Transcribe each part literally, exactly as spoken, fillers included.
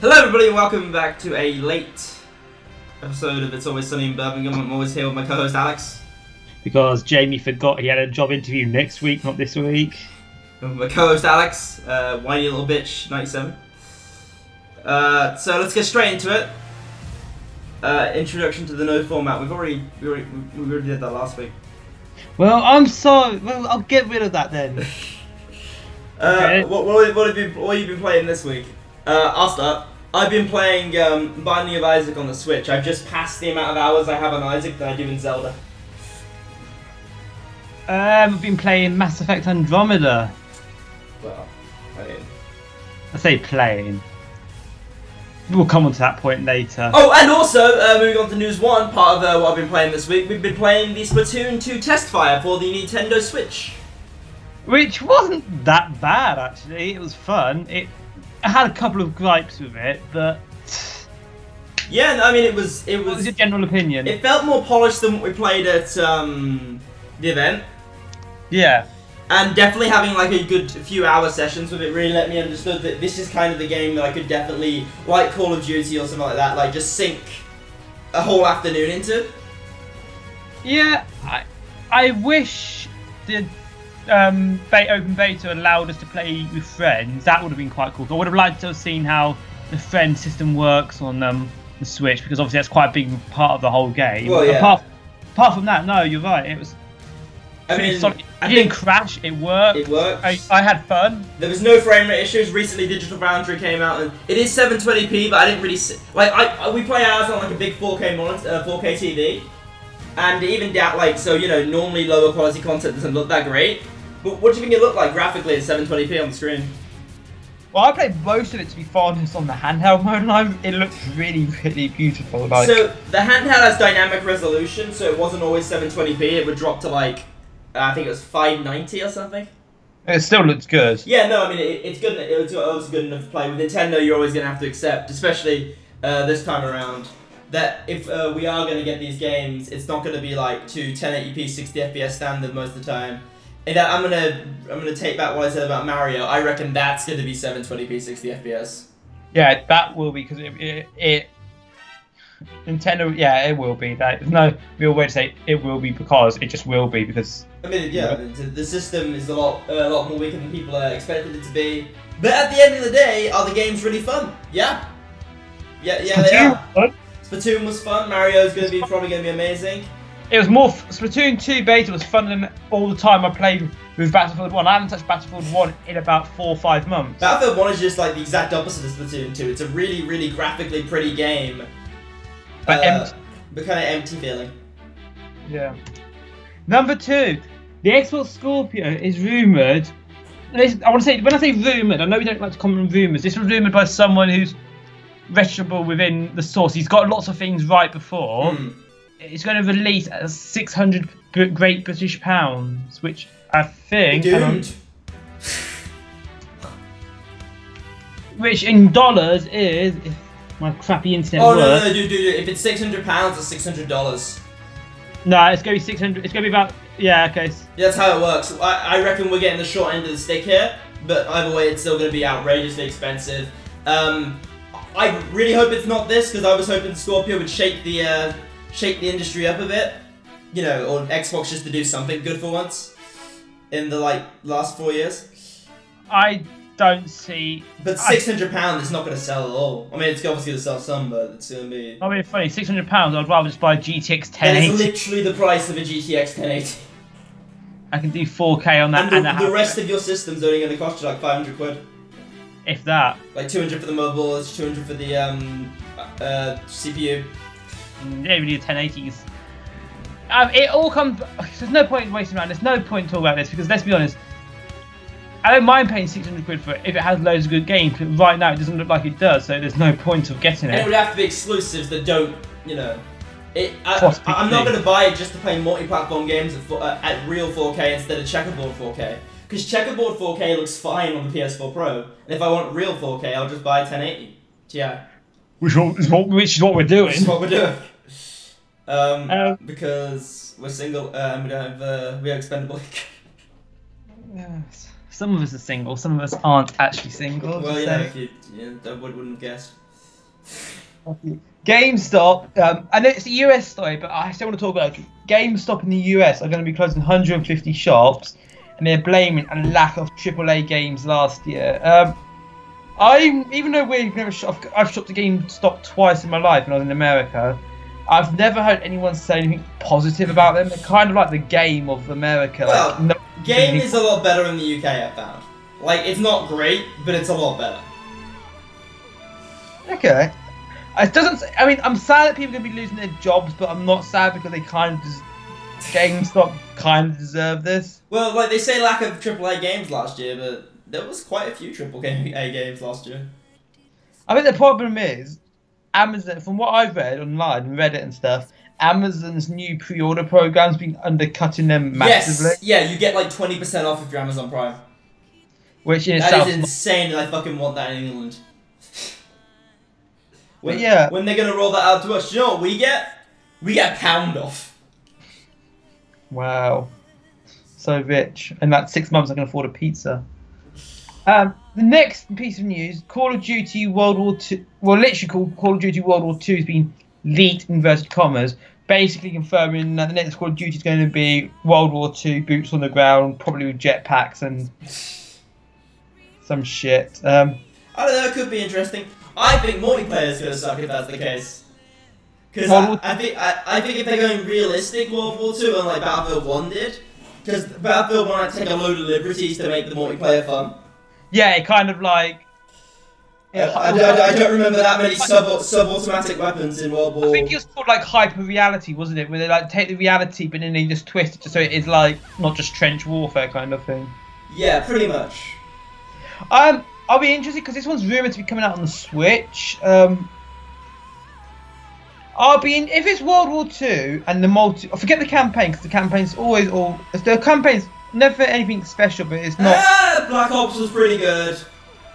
Hello everybody and welcome back to a late episode of It's Always Sunny in Birmingham. I'm always here with my co-host Alex. Because Jamie forgot he had a job interview next week, not this week. My co-host Alex, uh, whiny little bitch, ninety-seven. Uh, so let's get straight into it. Uh, introduction to the no format. We've already, we already, we already did that last week. Well, I'm sorry. Well, I'll get rid of that then. uh, okay. what, what, what, have you, what have you been playing this week? Uh, I'll start. I've been playing um, Binding of Isaac on the Switch. I've just passed the amount of hours I have on Isaac than I do in Zelda. Um, I've been playing Mass Effect Andromeda. Well, I mean... I say playing. We'll come on to that point later. Oh, and also, uh, moving on to News one, part of uh, what I've been playing this week, we've been playing the Splatoon two test fire for the Nintendo Switch. Which wasn't that bad, actually. It was fun. It... I had a couple of gripes with it, but yeah, no, I mean it was it was. What was your general opinion? It felt more polished than what we played at um, the event. Yeah, and definitely having like a good few hour sessions with it really let me understood that this is kind of the game that I could definitely, like Call of Duty or something like that, like just sink a whole afternoon into. Yeah, I I wish the. Um, open beta allowed us to play with friends. That would have been quite cool. I would have liked to have seen how the friend system works on um, the Switch, because obviously that's quite a big part of the whole game. Well, yeah. apart, apart from that, no, you're right. It was. I mean, solid. It didn't crash. It worked. It worked. I, I had fun. There was no frame rate issues. Recently, Digital Foundry came out, and it is seven twenty p, but I didn't really see, like. I, I we play ours on like a big four K monitor, uh, four K T V, and even that, like, so you know, normally lower quality content doesn't look that great. But what do you think it looked like graphically at seven twenty p on the screen? Well, I played most of it, to be honest, on the handheld mode, and I, it looked really, really beautiful. Like. So, the handheld has dynamic resolution, so it wasn't always seven twenty p, it would drop to like, uh, I think it was five ninety or something. It still looks good. Yeah, no, I mean, it, it's good, it was always good enough to play. With Nintendo, you're always going to have to accept, especially uh, this time around, that if uh, we are going to get these games, it's not going to be like to ten eighty p, sixty F P S standard most of the time. And that I'm gonna I'm gonna take back what I said about Mario. I reckon that's gonna be seven twenty p, sixty F P S. Yeah, that will be, because it, it, it Nintendo. Yeah, it will be. That there's no real way to say it will be, because it just will be, because. I mean, yeah, you know. the, the system is a lot uh, a lot more weaker than people uh, expected it to be. But at the end of the day, are the games really fun? Yeah, yeah, yeah, they are. Fun. Splatoon was fun. Mario's gonna be probably gonna be amazing. It was more Splatoon two beta was fun than all the time I played with Battlefield one. I haven't touched Battlefield one in about four or five months. Battlefield one is just like the exact opposite of Splatoon two. It's a really, really graphically pretty game, but uh, empty. But kind of empty feeling. Yeah. Number two, the Xbox Scorpio is rumored. I want to say when I say rumored, I know we don't like to comment on rumors. This was rumored by someone who's reputable within the source. He's got lots of things right before. Mm. It's going to release at six hundred Great British Pounds, which I think... Doomed. Which in dollars is... If my crappy internet oh, works... Oh, no, no, dude, dude, if it's six hundred pounds, it's six hundred dollars. No, it's going to be six hundred... It's going to be about... Yeah, okay. That's how it works. I, I reckon we're getting the short end of the stick here, but either way, it's still going to be outrageously expensive. Um, I really hope it's not this, because I was hoping Scorpio would shake the... Uh, shake the industry up a bit, you know, or Xbox just to do something good for once in the like last four years. I don't see. But six hundred pounds is not going to sell at all. I mean, it's obviously going to sell some, but it's going to be. I mean, funny, six hundred pounds. I'd rather just buy a G T X ten eighty. That's literally the price of a G T X ten eighty. I can do four K on that, and the, and the rest of your system's only going to cost you like five hundred quid. If that. Like two hundred for the motherboards, two hundred for the um uh C P U. Yeah, we need the ten eighties. Um, it all comes. There's no point in wasting around. There's no point talking about this, because let's be honest. I don't mind paying six hundred quid for it if it has loads of good games. But right now, it doesn't look like it does, so there's no point of getting it. And it would have to be exclusives that don't, you know. It. I, I'm not going to buy it just to play multi-platform games at, uh, at real four K instead of checkerboard four K, because checkerboard four K looks fine on the P S four Pro, and if I want real four K, I'll just buy a ten eighty. Yeah. Which is what, which is what we're doing. Which is what we're doing. Um, um, because we're single uh, and we don't have, uh, we are expendable. Some of us are single, some of us aren't actually single. Well, yeah, so. if you, yeah, I wouldn't have guessed. GameStop, um, I know it's the U S story, but I still want to talk about it. GameStop in the U S are going to be closing one hundred fifty shops, and they're blaming a lack of triple A games last year. Um, I, even though we've never shop, I've shopped at GameStop twice in my life when I was in America, I've never heard anyone say anything positive about them. They're kind of like the Game of America. Well, like, no Game is a lot better in the U K, I found. Like, it's not great, but it's a lot better. Okay. It doesn't. I mean, I'm sad that people are going to be losing their jobs, but I'm not sad because they kind of just. GameStop kind of deserve this. Well, like, they say lack of triple A games last year, but there was quite a few triple A games last year. I think the problem is, Amazon, from what I've read online, Reddit and stuff, Amazon's new pre-order program's been undercutting them massively. Yes, yeah, you get like twenty percent off if you're Amazon Prime. Which in that is insane, and I fucking want that in England. When, but yeah. When they're going to roll that out to us, you know what we get? We get a pound off. Wow. So rich. And that six months I can afford a pizza. Um, the next piece of news, Call of Duty World War Two, well, literally called Call of Duty World War Two has been leaked in inverted commas, basically confirming that the next Call of Duty is going to be World War Two, boots on the ground, probably with jetpacks and some shit. Um, I don't know, it could be interesting. I think multiplayer is going to suck if that's the case. Because I, I think I, I think if they're going realistic World War Two, and like Battlefield One did, because Battlefield One had to take a load of liberties to make the multiplayer fun. Yeah, it kind of like. Yeah, I, I, I, I don't remember that many sub sub-automatic weapons in World War. I think it was called like hyper reality, wasn't it? Where they like take the reality, but then they just twist it just so it is like not just trench warfare kind of thing. Yeah, pretty much. Um, I'll be interested because this one's rumored to be coming out on the Switch. Um. I'll be in, if it's World War Two and the multi. I forget the campaign because the campaign's always all. The campaign's never anything special, but it's not. Ah, Black Ops was pretty good.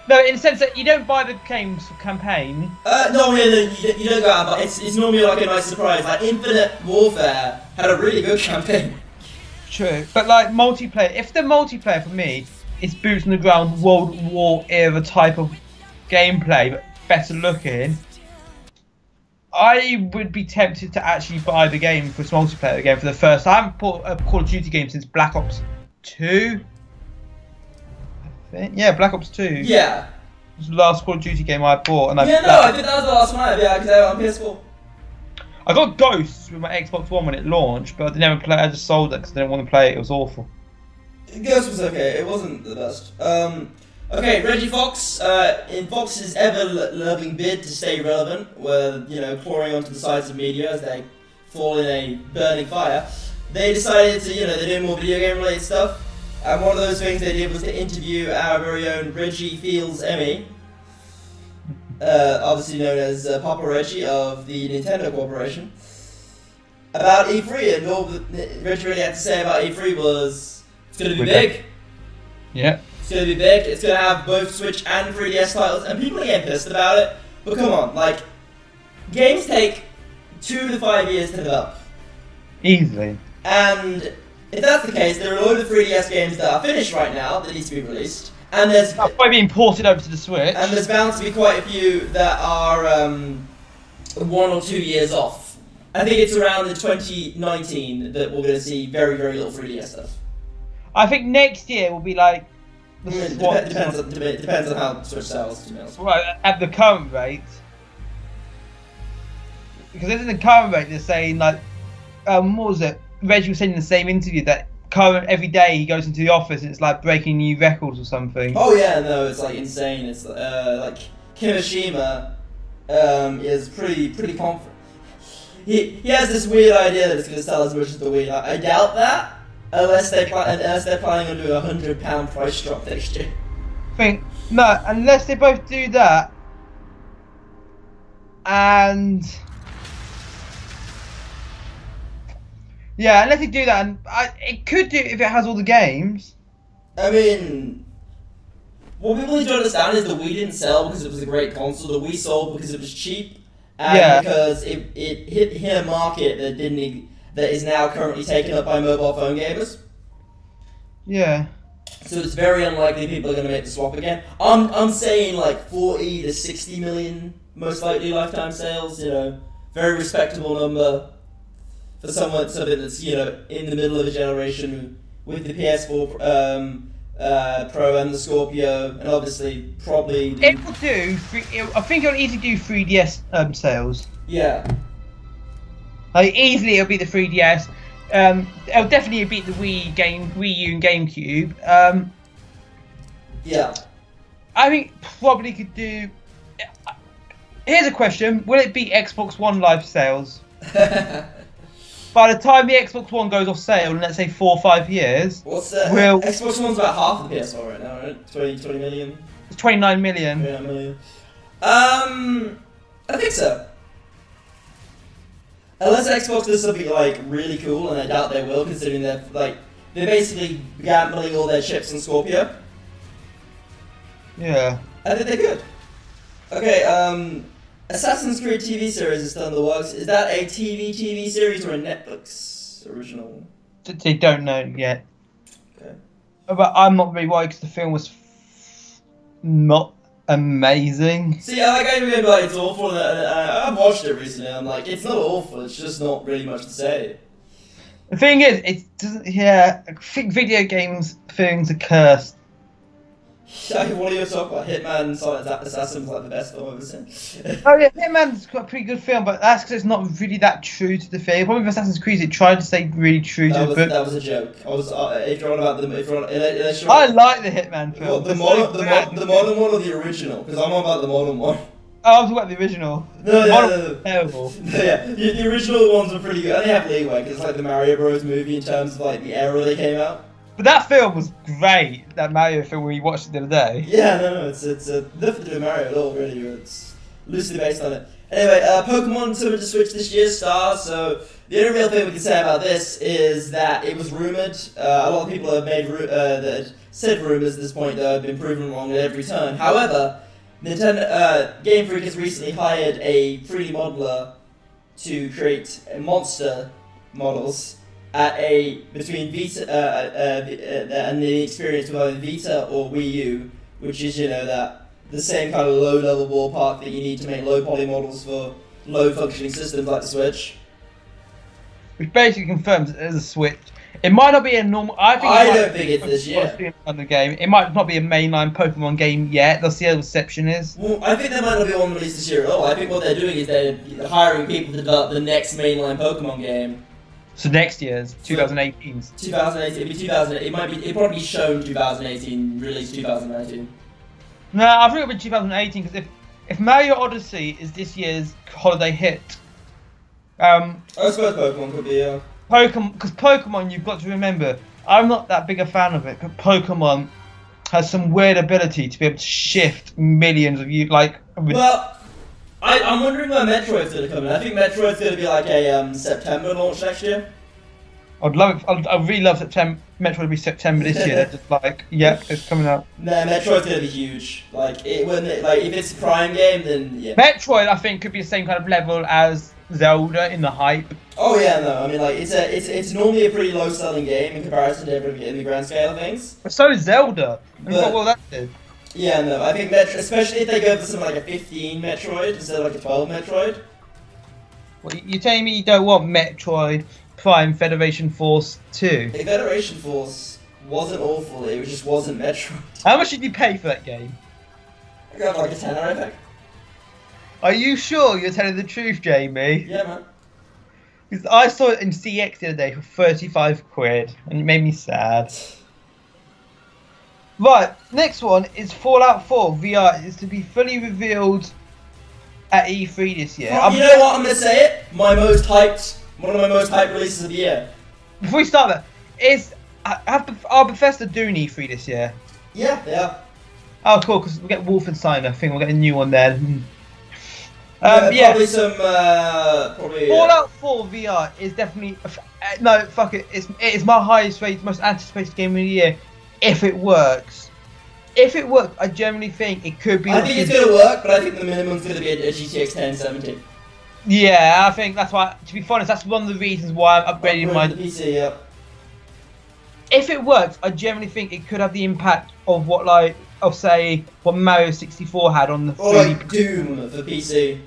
No, in the sense that you don't buy the games for campaign. Uh, no, no, no you, you don't go out, but it's it's normally like a nice surprise. Like Infinite Warfare had a really good campaign. True, but like multiplayer, if the multiplayer for me is boots on the ground, World War era type of gameplay, but better looking. I would be tempted to actually buy the game for its multiplayer again for the first. I haven't bought a Call of Duty game since Black Ops Two. I think, yeah, Black Ops Two. Yeah. It was the last Call of Duty game I bought, and I. Yeah, no, that, I think that was the last one. Yeah, because I was on P S four. I got Ghosts with my Xbox One when it launched, but I didn't ever play. I just sold it because I didn't want to play it. It was awful. Ghosts was okay. It wasn't the best. Um. Okay, Reggie Fox, uh, in Fox's ever-loving bid to stay relevant, were, you know, clawing onto the sides of media as they fall in a burning fire, they decided to, you know, they're doing more video game-related stuff, and one of those things they did was to interview our very own Reggie Fils-Aimé, uh, obviously known as uh, Papa Reggie of the Nintendo Corporation, about E three, and all that Reggie really had to say about E three was, it's gonna be big. Yeah. It's going to be big, it's going to have both Switch and three D S titles, and people are getting pissed about it, but come on, like, games take two to five years to develop. Easily. And if that's the case, there are a load of three D S games that are finished right now that need to be released, and there's... That's probably being ported over to the Switch. And there's bound to be quite a few that are um, one or two years off. I think it's around in twenty nineteen that we're going to see very, very little three D S stuff. I think next year will be like... Dep depends, on, de depends on how Switch sells, to be honest. Right, at the current rate, because at the current rate they're saying like, um, what was it? Reggie was saying in the same interview that current every day he goes into the office and it's like breaking new records or something. Oh yeah, no, it's like insane. It's uh, like Kimishima um, is pretty pretty confident. He he has this weird idea that it's going to sell as much as the Wii. I, I doubt that. Unless they unless they're planning on doing a hundred pound price drop next year. Think no, unless they both do that, and yeah, unless they do that, and I, it could do if it has all the games. I mean, what people need to understand is the Wii didn't sell because it was a great console. The Wii sold because it was cheap, and yeah. because it it hit hit a market that didn't. That is now currently taken up by mobile phone gamers. Yeah. So it's very unlikely people are going to make the swap again. I'm, I'm saying like forty to sixty million, most likely, lifetime sales, you know. Very respectable number for someone, something that's, you know, in the middle of a generation with the P S four um, uh, Pro and the Scorpio, and obviously probably... The... It will do, I think it'll either do three D S um, sales. Yeah. Like, easily it'll be the three D S. Um, I'll definitely beat the Wii game, Wii U, and GameCube. Um, yeah, I think probably could do. Here's a question: will it beat Xbox One live sales? By the time the Xbox One goes off sale in, let's say, four or five years, what's that? Will... Xbox One's about half the P S four right now, right? twenty, twenty million. It's twenty-nine million. twenty-nine million. Um, I think so. Unless Xbox does something like really cool, and I doubt they will, considering they're like they're basically gambling all their chips on Scorpio. Yeah. I think they're good. Okay, um, Assassin's Creed T V series is still in the works. Is that a T V T V series or a Netflix original? They don't know yet. Okay. But I'm not really worried because the film was f not. Amazing. See, I like, I remember like, it's awful. And I, I've watched it recently. And I'm like, it's not awful. It's just not really much to say. The thing is, it doesn't. Yeah, I think video games things are cursed. Yeah, what do you talk about? Hitman, Silent Assassin's like the best film I've ever seen. Oh yeah, Hitman's got a pretty good film, but that's because it's not really that true to the film. Probably with Assassin's Creed, it tried to stay really true that to was, the book. That was a joke. I was, uh, if you're on about the, if you're on, if you're on, I like the Hitman film. Well, the, modern, the, mo the modern one or the original? Because I'm on about the modern one. Oh, I was about the original. No, the yeah, modern no, no. terrible. No, yeah, the, the original ones were pretty good. They have leeway because it's like the Mario Bros movie in terms of like the era they came out. But that film was great, that Mario film we watched the other day. Yeah, no, no, it's, it's uh, nothing to do with Mario at all, really. It's loosely based on it. Anyway, uh, Pokemon coming to Switch this year, Star, so the only real thing we can say about this is that it was rumoured. Uh, a lot of people have made ru uh, that said rumours at this point, though, have been proven wrong at every turn. However, Nintendo, uh, Game Freak has recently hired a three D modeler to create monster models. At a between Vita uh, uh, uh, and the experience with either Vita or Wii U, which is, you know, that the same kind of low-level ballpark that you need to make low-poly models for low-functioning systems like the Switch. Which basically confirms it is a Switch. It might not be a normal. I, think I don't think it's this year. Game. It might not be a mainline Pokemon game yet. They'll see how the reception is. Well, I think there might not be one released this year at all. I think what they're doing is they're hiring people to develop the next mainline Pokemon game. So next year's twenty eighteen. twenty eighteen, it'd be two thousand eighteen. It might be. It probably shown two thousand eighteen, released two thousand nineteen. No, I think it'll be two thousand eighteen because if if Mario Odyssey is this year's holiday hit, um, I suppose Pokemon could be. Yeah. Pokemon, because Pokemon, you've got to remember, I'm not that big a fan of it, but Pokemon has some weird ability to be able to shift millions of you like. Well. I, I'm wondering where Metroid's gonna come in. I think Metroid's gonna be like a um, September launch next year. I'd love, I'd, I'd really love September. Metroid to be September this year. Just like, yeah, it's coming out. Nah, Metroid's gonna be huge. Like, it when it, like if it's a Prime game, then yeah. Metroid, I think, could be the same kind of level as Zelda in the hype. Oh yeah, no, I mean like it's a, it's it's normally a pretty low selling game in comparison to everything in the grand scale of things. But so is Zelda. But, what will that do? Yeah, no, I think Metro, especially if they go for something like a fifteen Metroid instead of like a twelve Metroid. Well, you're telling me you don't want Metroid Prime Federation Force two? The Federation Force wasn't awful, it just wasn't Metroid. How much did you pay for that game? I got like a tenner, I think. Are you sure you're telling the truth, Jamie? Yeah, man. Because I saw it in C X the other day for thirty-five quid, and it made me sad. Right, next one is Fallout four V R is to be fully revealed at E three this year. Well, you know what, I'm going to say it, my most hyped, one of my most hyped releases of the year. Before we start that, is, are Bethesda doing E three this year? Yeah, they are. Oh cool, because we'll get Wolfenstein, I think we'll get a new one there. um, yeah, yeah. Probably some, uh, probably... Fallout four V R is definitely, no, fuck it, it's, it's my highest rated, most anticipated game of the year. If it works, if it works, I generally think it could be. I think it's going to work, but I think the minimum's going to be a, a G T X ten seventy. Yeah, I think that's why. To be honest, that's one of the reasons why I'm upgrading my P C. Yeah. if it works, I generally think it could have the impact of what, like, of say, what Mario sixty-four had on the. Or like Doom for P C.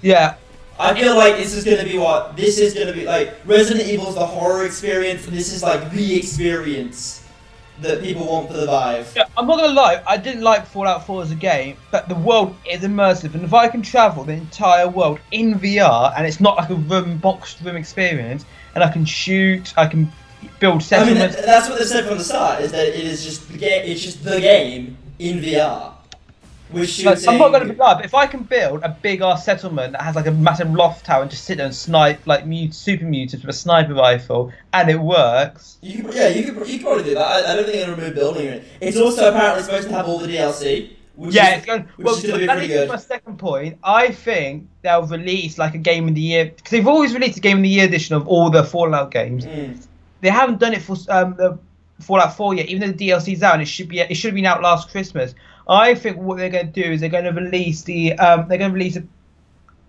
Yeah. I feel like this is gonna be what this is gonna be like. Resident Evil is the horror experience, and this is like the experience that people want for the Vive. Yeah, I'm not gonna lie, I didn't like Fallout four as a game, but the world is immersive, and if I can travel the entire world in V R, and it's not like a room boxed room experience, and I can shoot, I can build settlements. I mean, that, that's what they said from the start, is that it is just the game. It's just the game in V R. Like, I'm not going to be bad, but if I can build a big ass settlement that has like a massive loft tower and just sit there and snipe like mute, super mutants with a sniper rifle, and it works. You could, yeah, you could, you could probably do that. I, I don't think they're going to remove building it. It's also apparently supposed to have all the D L C. Which yeah, is, it's going, which well, is going to be pretty good. My second point, I think they'll release like a game of the year, because they've always released a game of the year edition of all the Fallout games. Mm. They haven't done it for um, the Fallout four yet, even though the D L C's out. And it should be it should have been out last Christmas. I think what they're going to do is they're going to release the um, they're going to release a,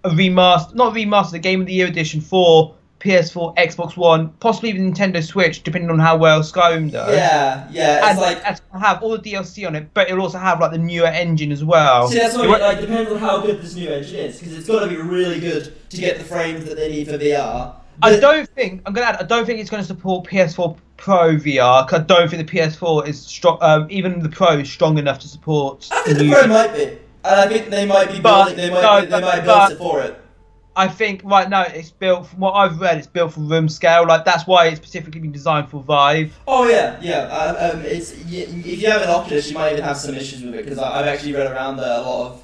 a remaster, not remaster, the Game of the Year edition for P S four, Xbox One, possibly even Nintendo Switch, depending on how well Skyrim does. Yeah, yeah. It's and like it's gonna have all the D L C on it, but it'll also have like the newer engine as well. See, that's what it I mean, like depends on how good this new engine is, because it's got to be really good to get the frames that they need for V R. But I don't think I'm gonna add. I don't think it's gonna support P S four Pro V R. Cause I don't think the P S four is strong. Um, even the Pro is strong enough to support. I think the, the Pro might be. And I think they might be building. They might. No, be, they no, might build it for it. I think right now it's built. From what I've read, it's built for room scale. Like that's why it's specifically been designed for Vive. Oh yeah, yeah. Um, um it's you, if you have an Oculus, you might even have some issues with it, because I've actually read around that a lot of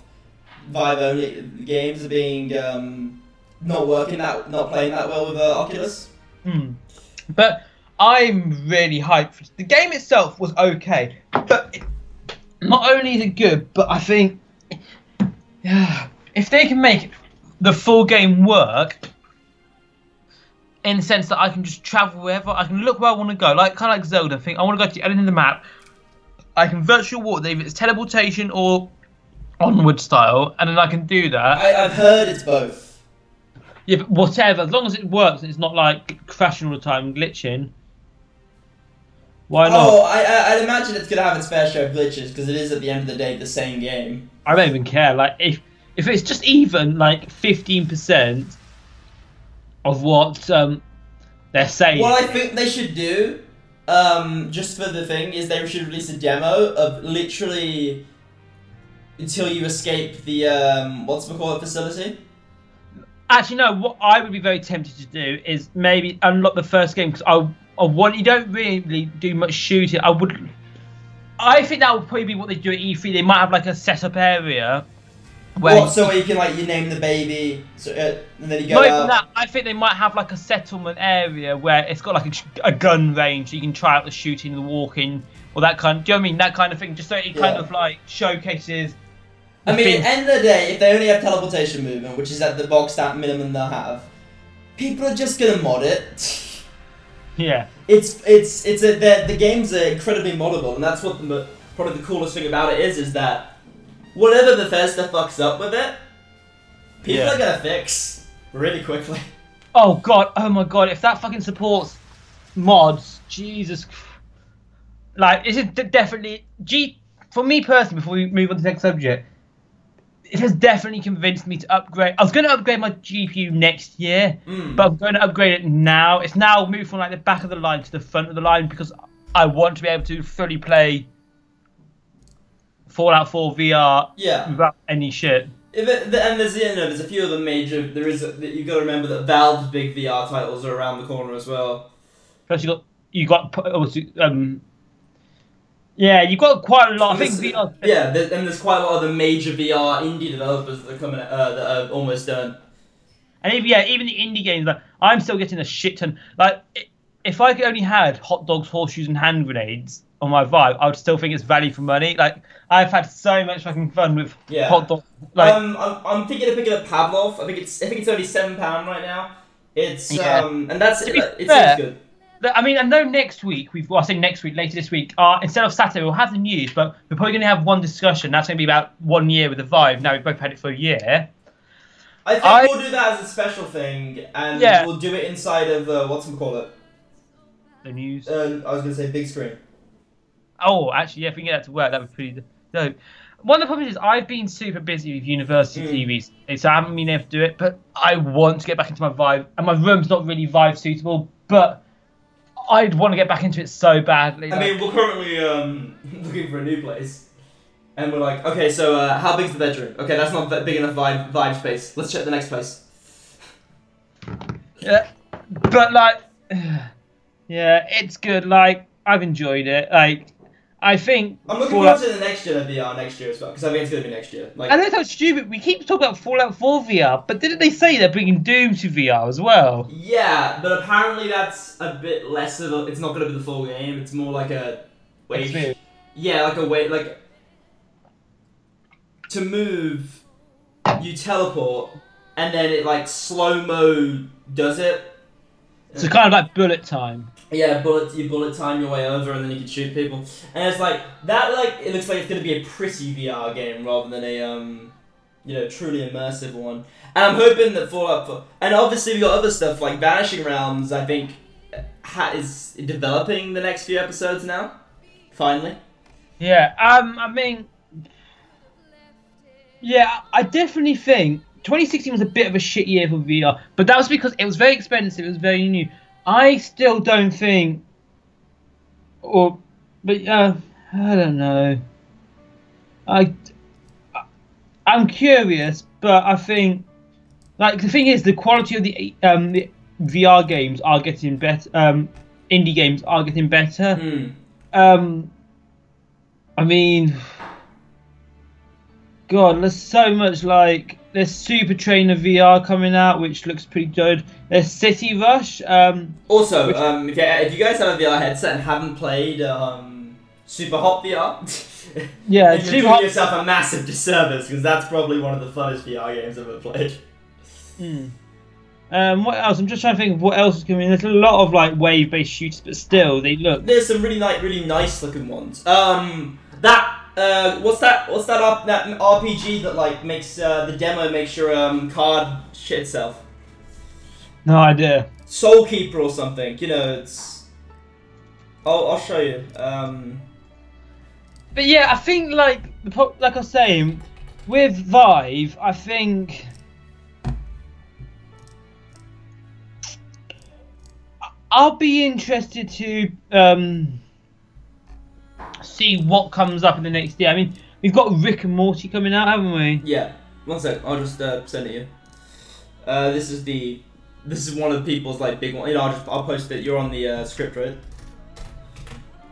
Vive only games are being. Um, Not working that, not playing that well with uh, Oculus. Mm. But I'm really hyped. For the game itself was okay, but it, not only is it good, but I think yeah, if they can make the full game work in the sense that I can just travel wherever, I can look where I want to go, like kind of like Zelda. I think I want to go to the end of the map. I can virtual walk, either it's teleportation or onward style, and then I can do that. I, I've heard it's both. Yeah, but whatever, as long as it works and it's not like crashing all the time, glitching. Why not? Oh, I, I, I'd imagine it's gonna have its fair share of glitches, because it is at the end of the day the same game. I don't even care. Like if if it's just even like fifteen percent of what um they're saying. What I think they should do, um, just for the thing, is they should release a demo of literally until you escape the um what's we call it facility. Actually, no, what I would be very tempted to do is maybe unlock the first game, because I, I want, you don't really do much shooting. I would, I think that would probably be what they do at E three. They might have like a setup area. Where what, so where you can like, you name the baby, so, uh, and then you go out. That, I think they might have like a settlement area where it's got like a, a gun range, so you can try out the shooting, the walking, or that kind of, do you know what I mean? That kind of thing, just so it yeah. kind of like showcases. I mean, at the end of the day, if they only have teleportation movement, which is at the box stat minimum they'll have, people are just gonna mod it. Yeah. It's it's it's a, the games are incredibly moddable, and that's what the probably the coolest thing about it is, is that whatever Bethesda fucks up with it, people yeah. are gonna fix really quickly. Oh god, oh my god, if that fucking supports mods, Jesus Christ. Like, is it definitely G for me personally? Before we move on to the next subject. It has definitely convinced me to upgrade. I was going to upgrade my G P U next year, mm. but I'm going to upgrade it now. It's now moved from like the back of the line to the front of the line, because I want to be able to fully play Fallout four V R yeah. without any shit. If it, and there's, you know, there's a few of the major. There is you got to remember that Valve's big V R titles are around the corner as well. Plus you got you got um. Yeah, you've got quite a lot. I think V R. Yeah, there's, and there's quite a lot of the major V R indie developers that are coming, uh, that are almost done. And even, yeah, even the indie games, like I'm still getting a shit ton. Like, if I only had hot dogs, horseshoes, and hand grenades on my Vive, I would still think it's value for money. Like, I've had so much fucking fun with yeah. hot dogs. Like, um, I'm, I'm thinking of picking up Pavlov. I think it's, I think it's only seven pound right now. It's yeah. um, and that's it. It's fair, good. I mean, I know next week, we've, well, I say next week, later this week, uh, instead of Saturday, we'll have the news, but we're probably going to have one discussion. That's going to be about one year with the Vive. Now we've both had it for a year. I think I, we'll do that as a special thing, and yeah. we'll do it inside of, uh, what's we call it? The news. Um, I was going to say big screen. Oh, actually, yeah, if we can get that to work, that would be pretty dope. One of the problems is I've been super busy with university mm. recently, so I haven't been able to do it, but I want to get back into my Vive, and my room's not really Vive suitable, but I'd want to get back into it so badly. Like. I mean, we're currently um, looking for a new place, and we're like, okay, so uh, how big's the bedroom? Okay, that's not that big enough Vive, Vive space. Let's check the next place. Yeah, but like, yeah, it's good, like, I've enjoyed it, like, I think... I'm looking Fallout... forward to the next gen of V R next year as well, because I think it's going to be next year. Like... I know that's stupid. We keep talking about Fallout four V R, but didn't they say they're bringing Doom to V R as well? Yeah, but apparently that's a bit less of a... It's not going to be the full game. It's more like a... Wait. Yeah, like a wait... Like... To move, you teleport, and then it, like, slow-mo does it. So kind of like bullet time. Yeah, bullet you bullet time your way over, and then you can shoot people. And it's like that. Like it looks like it's gonna be a pretty V R game rather than a um, you know, truly immersive one. And I'm hoping that Fallout four. And obviously we got other stuff like Vanishing Realms. I think ha is developing the next few episodes now. Finally. Yeah. Um. I mean. Yeah, I definitely think twenty sixteen was a bit of a shit year for V R, but that was because it was very expensive. It was very new. I still don't think, or, but, uh, I don't know. I, I'm curious, but I think, like, the thing is, the quality of the, um, the V R games are getting better, um, indie games are getting better. Mm. Um, I mean, God, there's so much, like, there's Super Trainer V R coming out, which looks pretty good. There's City Rush. Um, also, which... um, if, you, if you guys have a V R headset and haven't played um, Super Hot V R, yeah, you're doing Hot... yourself a massive disservice, because that's probably one of the funnest V R games I've ever played. Mm. Um, what else? I'm just trying to think of what else is coming. There's a lot of like wave-based shooters, but still, they look. There's some really like really nice-looking ones. Um, that. Uh, what's that? What's that? Up, that R P G that like makes uh, the demo makes your um, card shit itself. No idea. Soul Keeper or something. You know, it's. I'll I'll show you. Um... But yeah, I think like like I was saying, with Vive, I think. I'll be interested to. Um... see what comes up in the next year. I mean, we've got Rick and Morty coming out, haven't we? Yeah. One sec, I'll just uh, send it you. Uh, this is the, this is one of the people's like big one. You know, I'll just I'll post it. You're on the uh, script, right?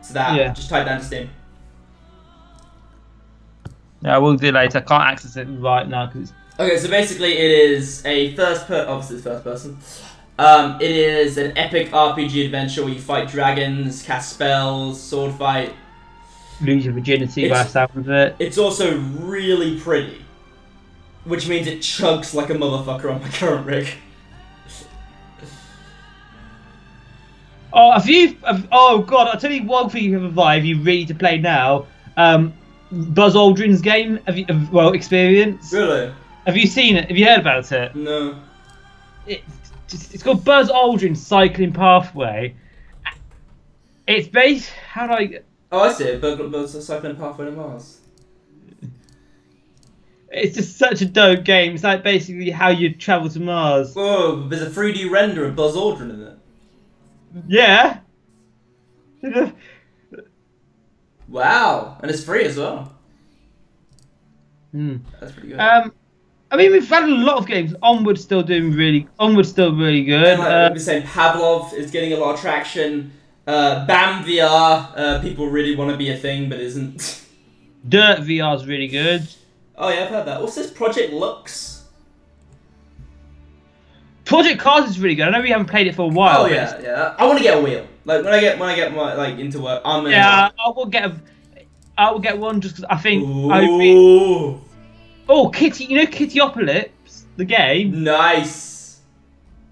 So that. Yeah. Just type down to Steam. Yeah, I will do later. I can't access it right now because. Okay, so basically it is a first per. Obviously, it's first person. Um, it is an epic R P G adventure where you fight dragons, cast spells, sword fight. Lose your virginity it's, by the sound of it. It's also really pretty, which means it chugs like a motherfucker on my current rig. Oh, have you? Have, oh God! I'll tell you one thing you have a Vive you really to play now. Um, Buzz Aldrin's game. Have you? Well, Experience. Really? Have you seen it? Have you heard about it? No. It's just, it's called Buzz Aldrin's Cycling Pathway. It's based. How do I? Oh, I see it, but, but it's a cycling pathway to Mars. It's just such a dope game. It's like basically how you travel to Mars. Oh, there's a three D render of Buzz Aldrin in it. Yeah. Wow, and it's free as well. Mm. That's pretty good. Um, I mean, we've had a lot of games. Onward's still doing really. Onward's still really good. And like uh, we were saying, Pavlov is getting a lot of traction. Uh, BAM V R, uh, people really want to be a thing, but isn't. Dirt V R's really good. Oh yeah, I've heard that. What's this Project Lux? Project Cars is really good. I know we haven't played it for a while. Oh yeah, it's... yeah. I want to get a wheel. Like when I get when I get my like into work, I'm. In yeah, I will get a. I will get one just because I think. Ooh. I really... Oh, Kitty! You know Kityopolis, the game. Nice,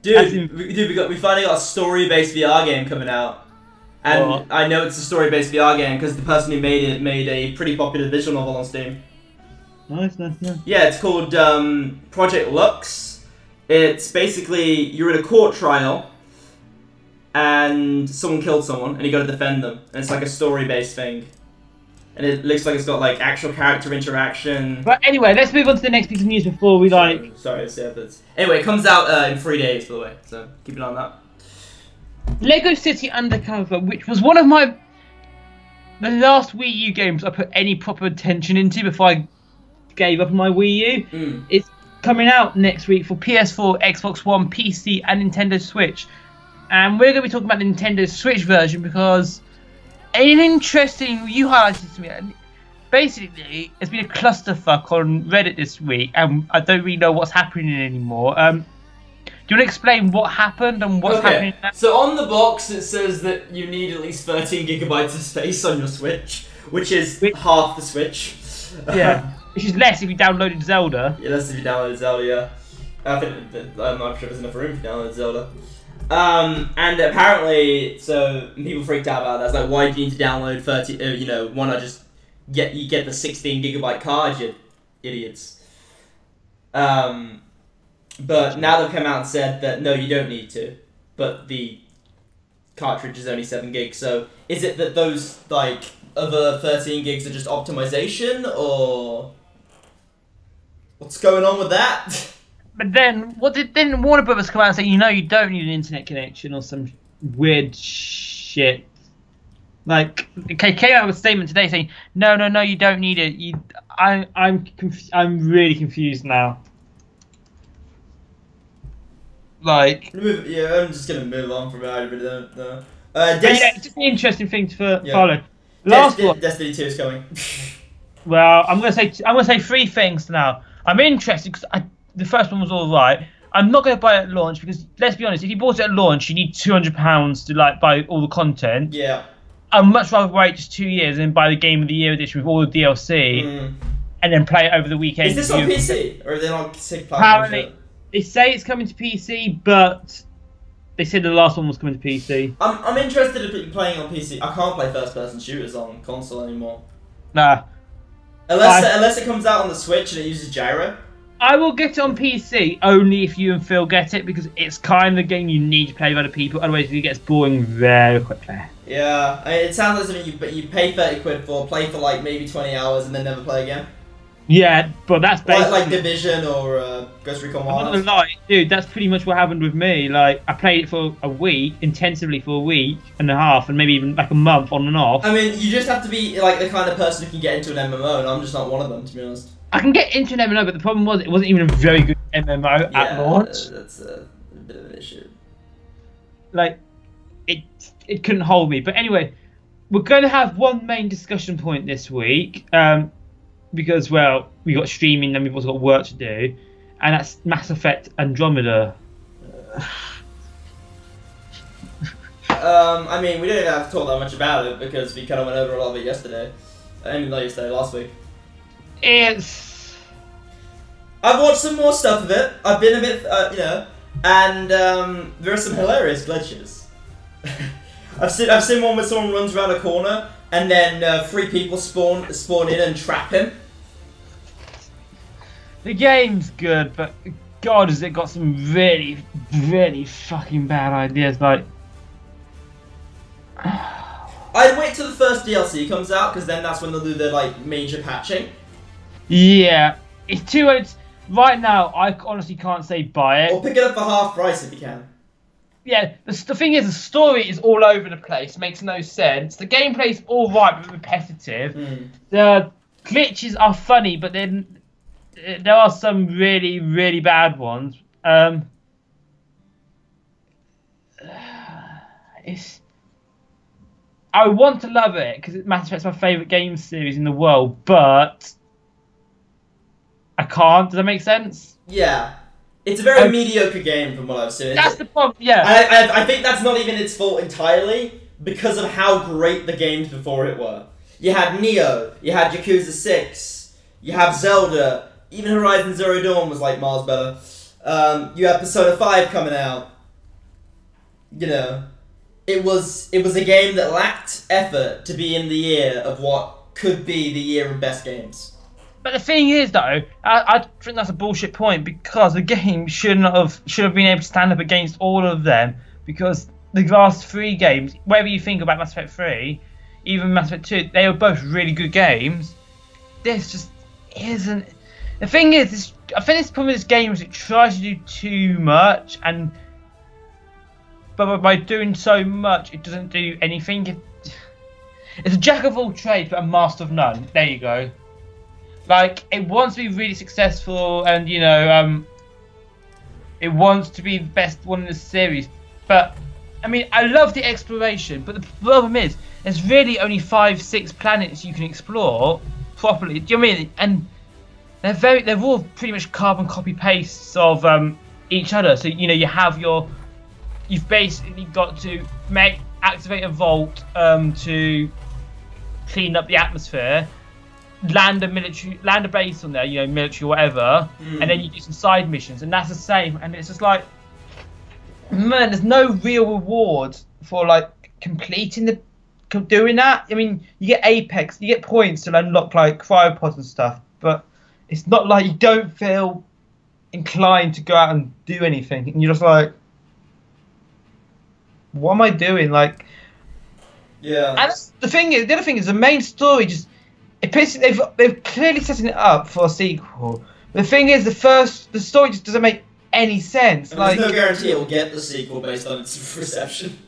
dude. In... We, dude, we got we finally got a story-based V R game coming out. And what? I know it's a story-based V R game because the person who made it made a pretty popular visual novel on Steam. Nice, nice, nice. Yeah, it's called um, Project Lux. It's basically, you're in a court trial, and someone killed someone, and you got to defend them. And it's like a story-based thing. And it looks like it's got like actual character interaction. But anyway, let's move on to the next piece of news before we like... Sorry, it's the efforts. Anyway, it comes out uh, in three days, by the way, so keep an eye on that. Lego City Undercover, which was one of my... The last Wii U games I put any proper attention into before I gave up on my Wii U. Mm. It's coming out next week for P S four, Xbox One, P C and Nintendo Switch. And we're going to be talking about the Nintendo Switch version because... An interesting, you highlighted to me, basically, it's been a clusterfuck on Reddit this week, and I don't really know what's happening anymore. Um, do you want to explain what happened and what's okay. happening now? So on the box, it says that you need at least thirteen gigabytes of space on your Switch, which is which, half the Switch. Yeah, which is less if you downloaded Zelda. Yeah, less if you downloaded Zelda, yeah. I think that, I'm not sure if there's enough room to download Zelda. Um, and apparently, so people freaked out about that. It's like, why do you need to download thirty? Uh, you know, why not just get you get the sixteen gigabyte card, you idiots? Um, but now they've come out and said that no, you don't need to. But the cartridge is only seven gigs. So is it that those like other thirteen gigs are just optimization, or what's going on with that? But then, what did then Warner Brothers come out and say? You know, you don't need an internet connection or some weird shit. Like, okay, came out with a statement today saying, "No, no, no, you don't need it." You, I, I'm, conf I'm really confused now. Like, move, yeah, I'm just gonna move on from it. I really don't know. Uh, yeah, it's just an interesting thing to yeah. follow. Last Des one, Destiny Two is coming. Well, I'm gonna say, I'm gonna say three things now. I'm interested because I. The first one was all right. I'm not going to buy it at launch because, let's be honest, if you bought it at launch, you need two hundred pounds to like buy all the content. Yeah. I'd much rather wait just two years and buy the Game of the Year edition with all the D L C mm. and then play it over the weekend. Is this on P C? Or are they on sick platforms? Apparently, they say it's coming to P C, but they said the last one was coming to P C. I'm, I'm interested in playing on P C. I can't play first-person shooters on console anymore. Nah. Unless, I, unless it comes out on the Switch and it uses gyro. I will get it on P C only if you and Phil get it because it's kind of the game you need to play with other people. Otherwise, it gets boring very quickly. Yeah, I mean, it sounds like something you but you pay thirty quid for, play for like maybe twenty hours, and then never play again. Yeah, but that's basically like, like Division or uh, Ghost Recon Wildlands. I'm not gonna lie, dude, that's pretty much what happened with me. Like, I played it for a week, intensively for a week and a half, and maybe even like a month on and off. I mean, you just have to be like the kind of person who can get into an M M O, and I'm just not one of them, to be honest. I can get into an M M O, but the problem was it wasn't even a very good M M O yeah, at launch. That's a, a bit of an issue. Like, it it couldn't hold me. But anyway, we're going to have one main discussion point this week um, because, well, we got streaming and we've also got work to do, and that's Mass Effect Andromeda. Uh, um, I mean, we didn't even have to talk that much about it because we kind of went over a lot of it yesterday. And not yesterday, last week. It's... I've watched some more stuff of it. I've been a bit, uh, you know, and um, there are some hilarious glitches. I've seen I've seen one where someone runs around a corner and then uh, three people spawn spawn in and trap him. The game's good, but God, has it got some really, really fucking bad ideas. Like, I'd wait till the first D L C comes out because then that's when they'll do their like major patching. Yeah, it's too late. Right now, I honestly can't say buy it. Or pick it up for half price if you can. Yeah, the, the thing is, the story is all over the place, makes no sense. The gameplay's alright but repetitive. Mm. The glitches are funny, but then there are some really, really bad ones. Um, it's... I want to love it, because Mass Effect's my favourite game series in the world, but... I can't. Does that make sense? Yeah, it's a very um, mediocre game from what I've seen. That's the problem. Yeah, I, I I think that's not even its fault entirely because of how great the games before it were. You had Neo, you had Yakuza Six, you have Zelda, even Horizon Zero Dawn was like miles better. Um, you have Persona Five coming out. You know, it was it was a game that lacked effort to be in the year of what could be the year of best games. But the thing is, though, I, I think that's a bullshit point because the game should not have should have been able to stand up against all of them because the last three games, whatever you think about Mass Effect three, even Mass Effect two, they were both really good games. This just isn't. The thing is, this, I think it's probably this game is it tries to do too much, and but by doing so much, it doesn't do anything. It, it's a jack of all trades, but a master of none. There you go. Like, it wants to be really successful, and you know, um, it wants to be the best one in the series. But I mean, I love the exploration, but the problem is, there's really only five, six planets you can explore properly. Do you know what I mean? And they're very, they're all pretty much carbon copy pastes of um, each other. So you know, you have your, you've basically got to make activate a vault um, to clean up the atmosphere, land a military, land a base on there, you know, military or whatever, mm. and then you do some side missions, and that's the same. And it's just like, man, there's no real reward for like completing the. Doing that, I mean, you get Apex, you get points to unlock like cryopods and stuff, but it's not like you don't feel inclined to go out and do anything, and you're just like, what am I doing? Like, yeah. And that's the thing is, the other thing is the main story just it pisses. They've they've clearly setting it up for a sequel. The thing is, the first the story just doesn't make any sense. And like, there's no guarantee it will get the sequel based on its reception.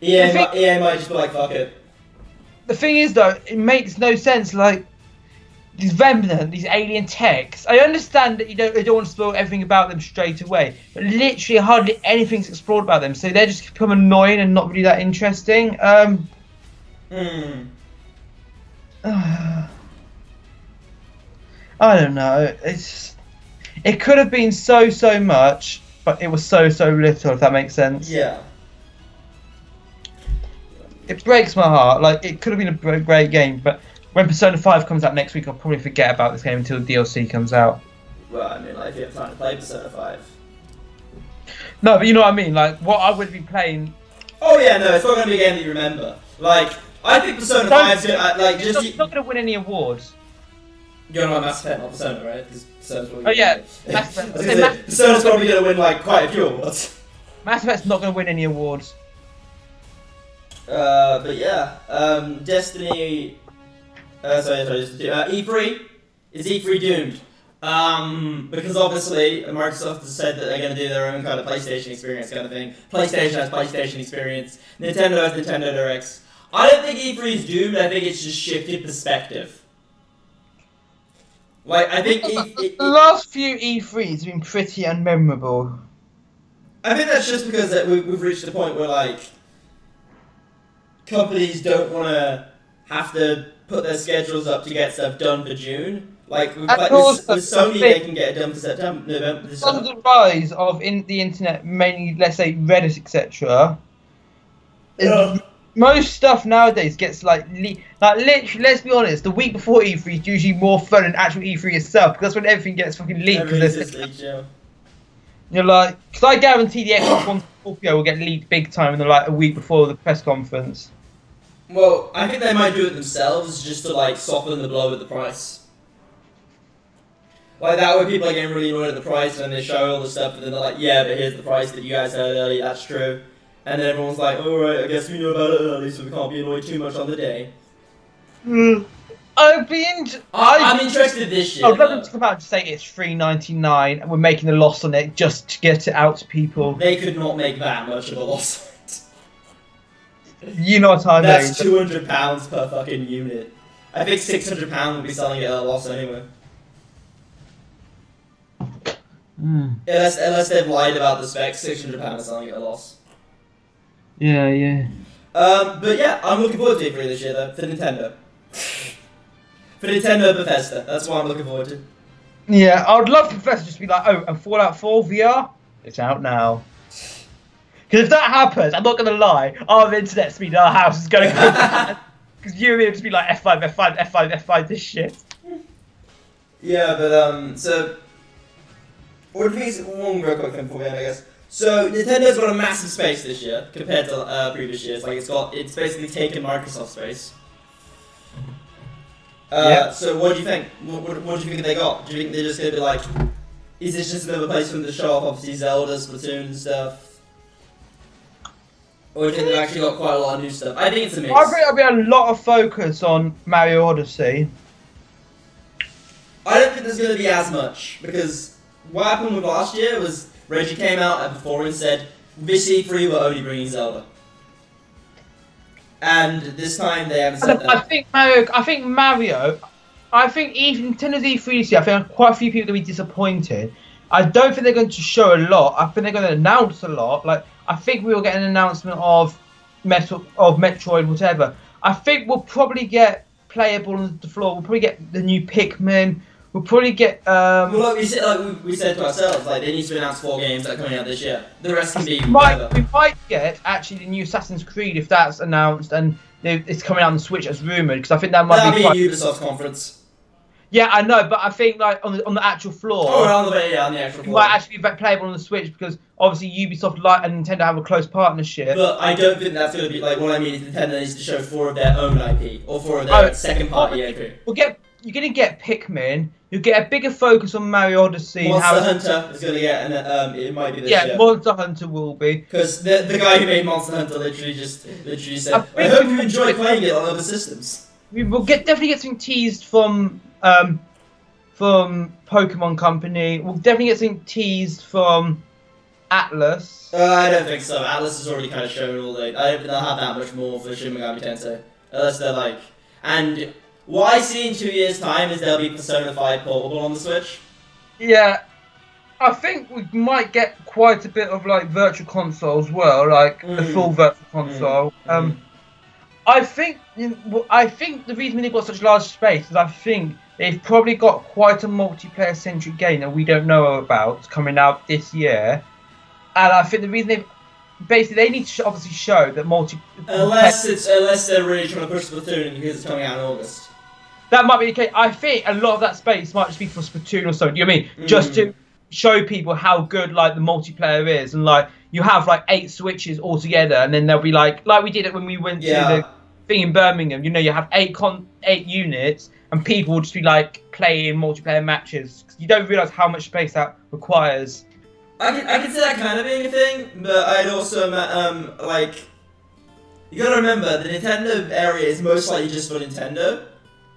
Yeah, E A might just be like, fuck it. The thing is, though, it makes no sense. Like, these remnant, these alien techs. I understand that you don't, they don't want to spoil everything about them straight away, but literally hardly anything's explored about them, so they just become annoying and not really that interesting. Um. Hmm. Uh, I don't know. It's. It could have been so so much, but it was so so little. If that makes sense. Yeah. It breaks my heart. Like, it could have been a great game, but when Persona five comes out next week, I'll probably forget about this game until the D L C comes out. Well, I mean, like, if you have time to play Persona five. No, but you know what I mean. Like, what I would be playing. Oh yeah, no, it's not going to be a game that you remember. Like, I think Persona five is going to, like, just. It's not going to win any awards. You're not Mass Effect, not Persona, right? Because Persona's probably. Oh yeah, Mass Effect. Persona's probably going to win like quite a few awards. Mass Effect's not going to win any awards. Uh, but yeah, um, Destiny, uh, sorry, sorry, uh, E three, is E three doomed? Um, because obviously Microsoft has said that they're going to do their own kind of PlayStation experience kind of thing. PlayStation has PlayStation experience, Nintendo has Nintendo Directs. I don't think E three is doomed, I think it's just shifted perspective. Like, I think E three, the last few E threes have been pretty unmemorable. I think that's just because we've reached a point where, like, companies don't want to have to put their schedules up to get stuff done for June. Like, with, like with, with Sony, they can get it done for September, November, December. Because of the rise of in the internet, mainly, let's say, Reddit, et cetera. Yeah. Most stuff nowadays gets, like, le like literally, let's be honest, the week before E three is usually more fun than actual E three itself, because that's when everything gets fucking leaked. Everything leaked, yeah. You're like, because I guarantee the Xbox One Scorpio will get leaked big time in the, like, a week before the press conference. Well, I think they might do it themselves just to, like, soften the blow at the price. Like, that way people are getting really annoyed at the price and they show all the stuff and then they're like, yeah, but here's the price that you guys heard earlier, that's true. And then everyone's like, alright, I guess we knew about it early, so we can't be annoyed too much on the day. Mm. I've been... I, I'm interested this year. I'd love them to come out and say it's three ninety-nine and we're making a loss on it just to get it out to people. They could not make that much of a loss. You know what I mean. That's two hundred pounds per fucking unit. I think six hundred pounds would be selling it at a loss anyway. Mm. Unless, unless they've lied about the specs, six hundred pounds is selling it at a loss. Yeah, yeah. Um, but yeah, I'm looking forward to E three this year though, for Nintendo. For Nintendo and Bethesda, that's what I'm looking forward to. Yeah, I would love for Bethesda just to be like, oh, and Fallout four V R? It's out now. Because if that happens, I'm not going to lie, our internet speed in our house is going to go. Because you and me would just be like, F five, F five, F five, F five, this shit. Yeah, but, um, so... Or at least one real quick thing before we end, I guess. So, Nintendo's got a massive space this year, compared to uh, previous years. Like, it's got, it's basically taken Microsoft space. Uh, yep. So what do you think? What, what, what do you think they got? Do you think they're just going to be like, is this just another place for them to show off, obviously, Zelda, Splatoon and stuff? Or they've actually got quite a lot of new stuff. I think it's a mix. I think there'll be a lot of focus on Mario Odyssey. I don't think there's going to be as much, because what happened with last year was Reggie came out at the forum and said, this E three we're only bringing Zelda. And this time they haven't said that. I think Mario, I think Mario, I think even Nintendo's E three this year, I think quite a few people are going to be disappointed. I don't think they're going to show a lot. I think they're going to announce a lot. Like, I think we will get an announcement of Metal, of Metroid, whatever. I think we'll probably get playable on the floor. We'll probably get the new Pikmin. We'll probably get. Um, well, like we said, like we said to ourselves, like they need to announce four games that are coming out this year. The rest can be. Might, we might get actually the new Assassin's Creed if that's announced and it's coming out on the Switch as rumored, because I think that might That'd be. That'll be Ubisoft conference. Yeah, I know, but I think like on the on the actual floor. Oh, on the yeah, on the actual floor. It might actually be playable on the Switch, because obviously Ubisoft Light and Nintendo have a close partnership. But I don't think that's going to be like. What I mean is Nintendo needs to show four of their own I P or four of their oh, second party I P. We'll get. You're gonna get Pikmin. You'll get a bigger focus on Mario Odyssey. Monster Hunter is gonna get, and um, it might be this yeah, year. Yeah, Monster Hunter will be. Because the the guy who made Monster Hunter literally just literally said, I, I hope you enjoy playing it on other systems. We will get definitely get something teased from um from Pokemon Company. We'll definitely get something teased from Atlus. Uh, I don't think so. Atlus has already kind of shown all they. I don't think they'll have that much more for Shin Megami Tensei, unless they're like and. What I see in two years' time is there'll be Persona five Portable on the Switch. Yeah, I think we might get quite a bit of like virtual console as well, like mm. the full virtual console. Mm. Um, mm. I think I think the reason they've got such large space is I think they've probably got quite a multiplayer-centric game that we don't know about coming out this year, and I think the reason they've basically, they need to obviously show that multi. Unless it's unless they're really trying to push Splatoon because it's coming out in August. That might be the case. I think a lot of that space might just be for Splatoon or something. You know what I mean? Mm. Just to show people how good like the multiplayer is, and like you have like eight Switches all together, and then they'll be like, like we did it when we went yeah. to the thing in Birmingham. You know, you have eight con eight units, and people will just be like playing multiplayer matches. 'Cause you don't realise how much space that requires. I can I can see that kind of being a thing, but I'd also um like you gotta remember the Nintendo area is most likely just for Nintendo.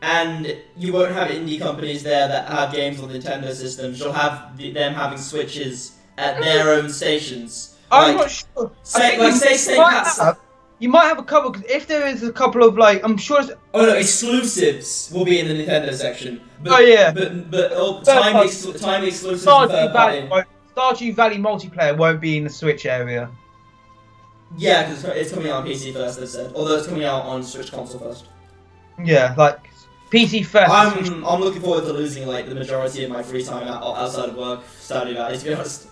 And you won't have indie companies there that have games on Nintendo systems. You'll have the, them having Switches at their own stations. I'm like, not sure. Say, like, say, say, have, you might have a couple. Cause if there is a couple of like, I'm sure. It's, oh no, exclusives will be in the Nintendo section. But, oh yeah. But but oh, time exclu time exclusives. Stardew Valley, Stardew Valley multiplayer won't be in the Switch area. Yeah, because it's coming out on P C first. They've said, although it's coming out on Switch console first. Yeah, like. P C first. I'm, I'm looking forward to losing like the majority of my free time out, outside of work, Saturday night, to be honest.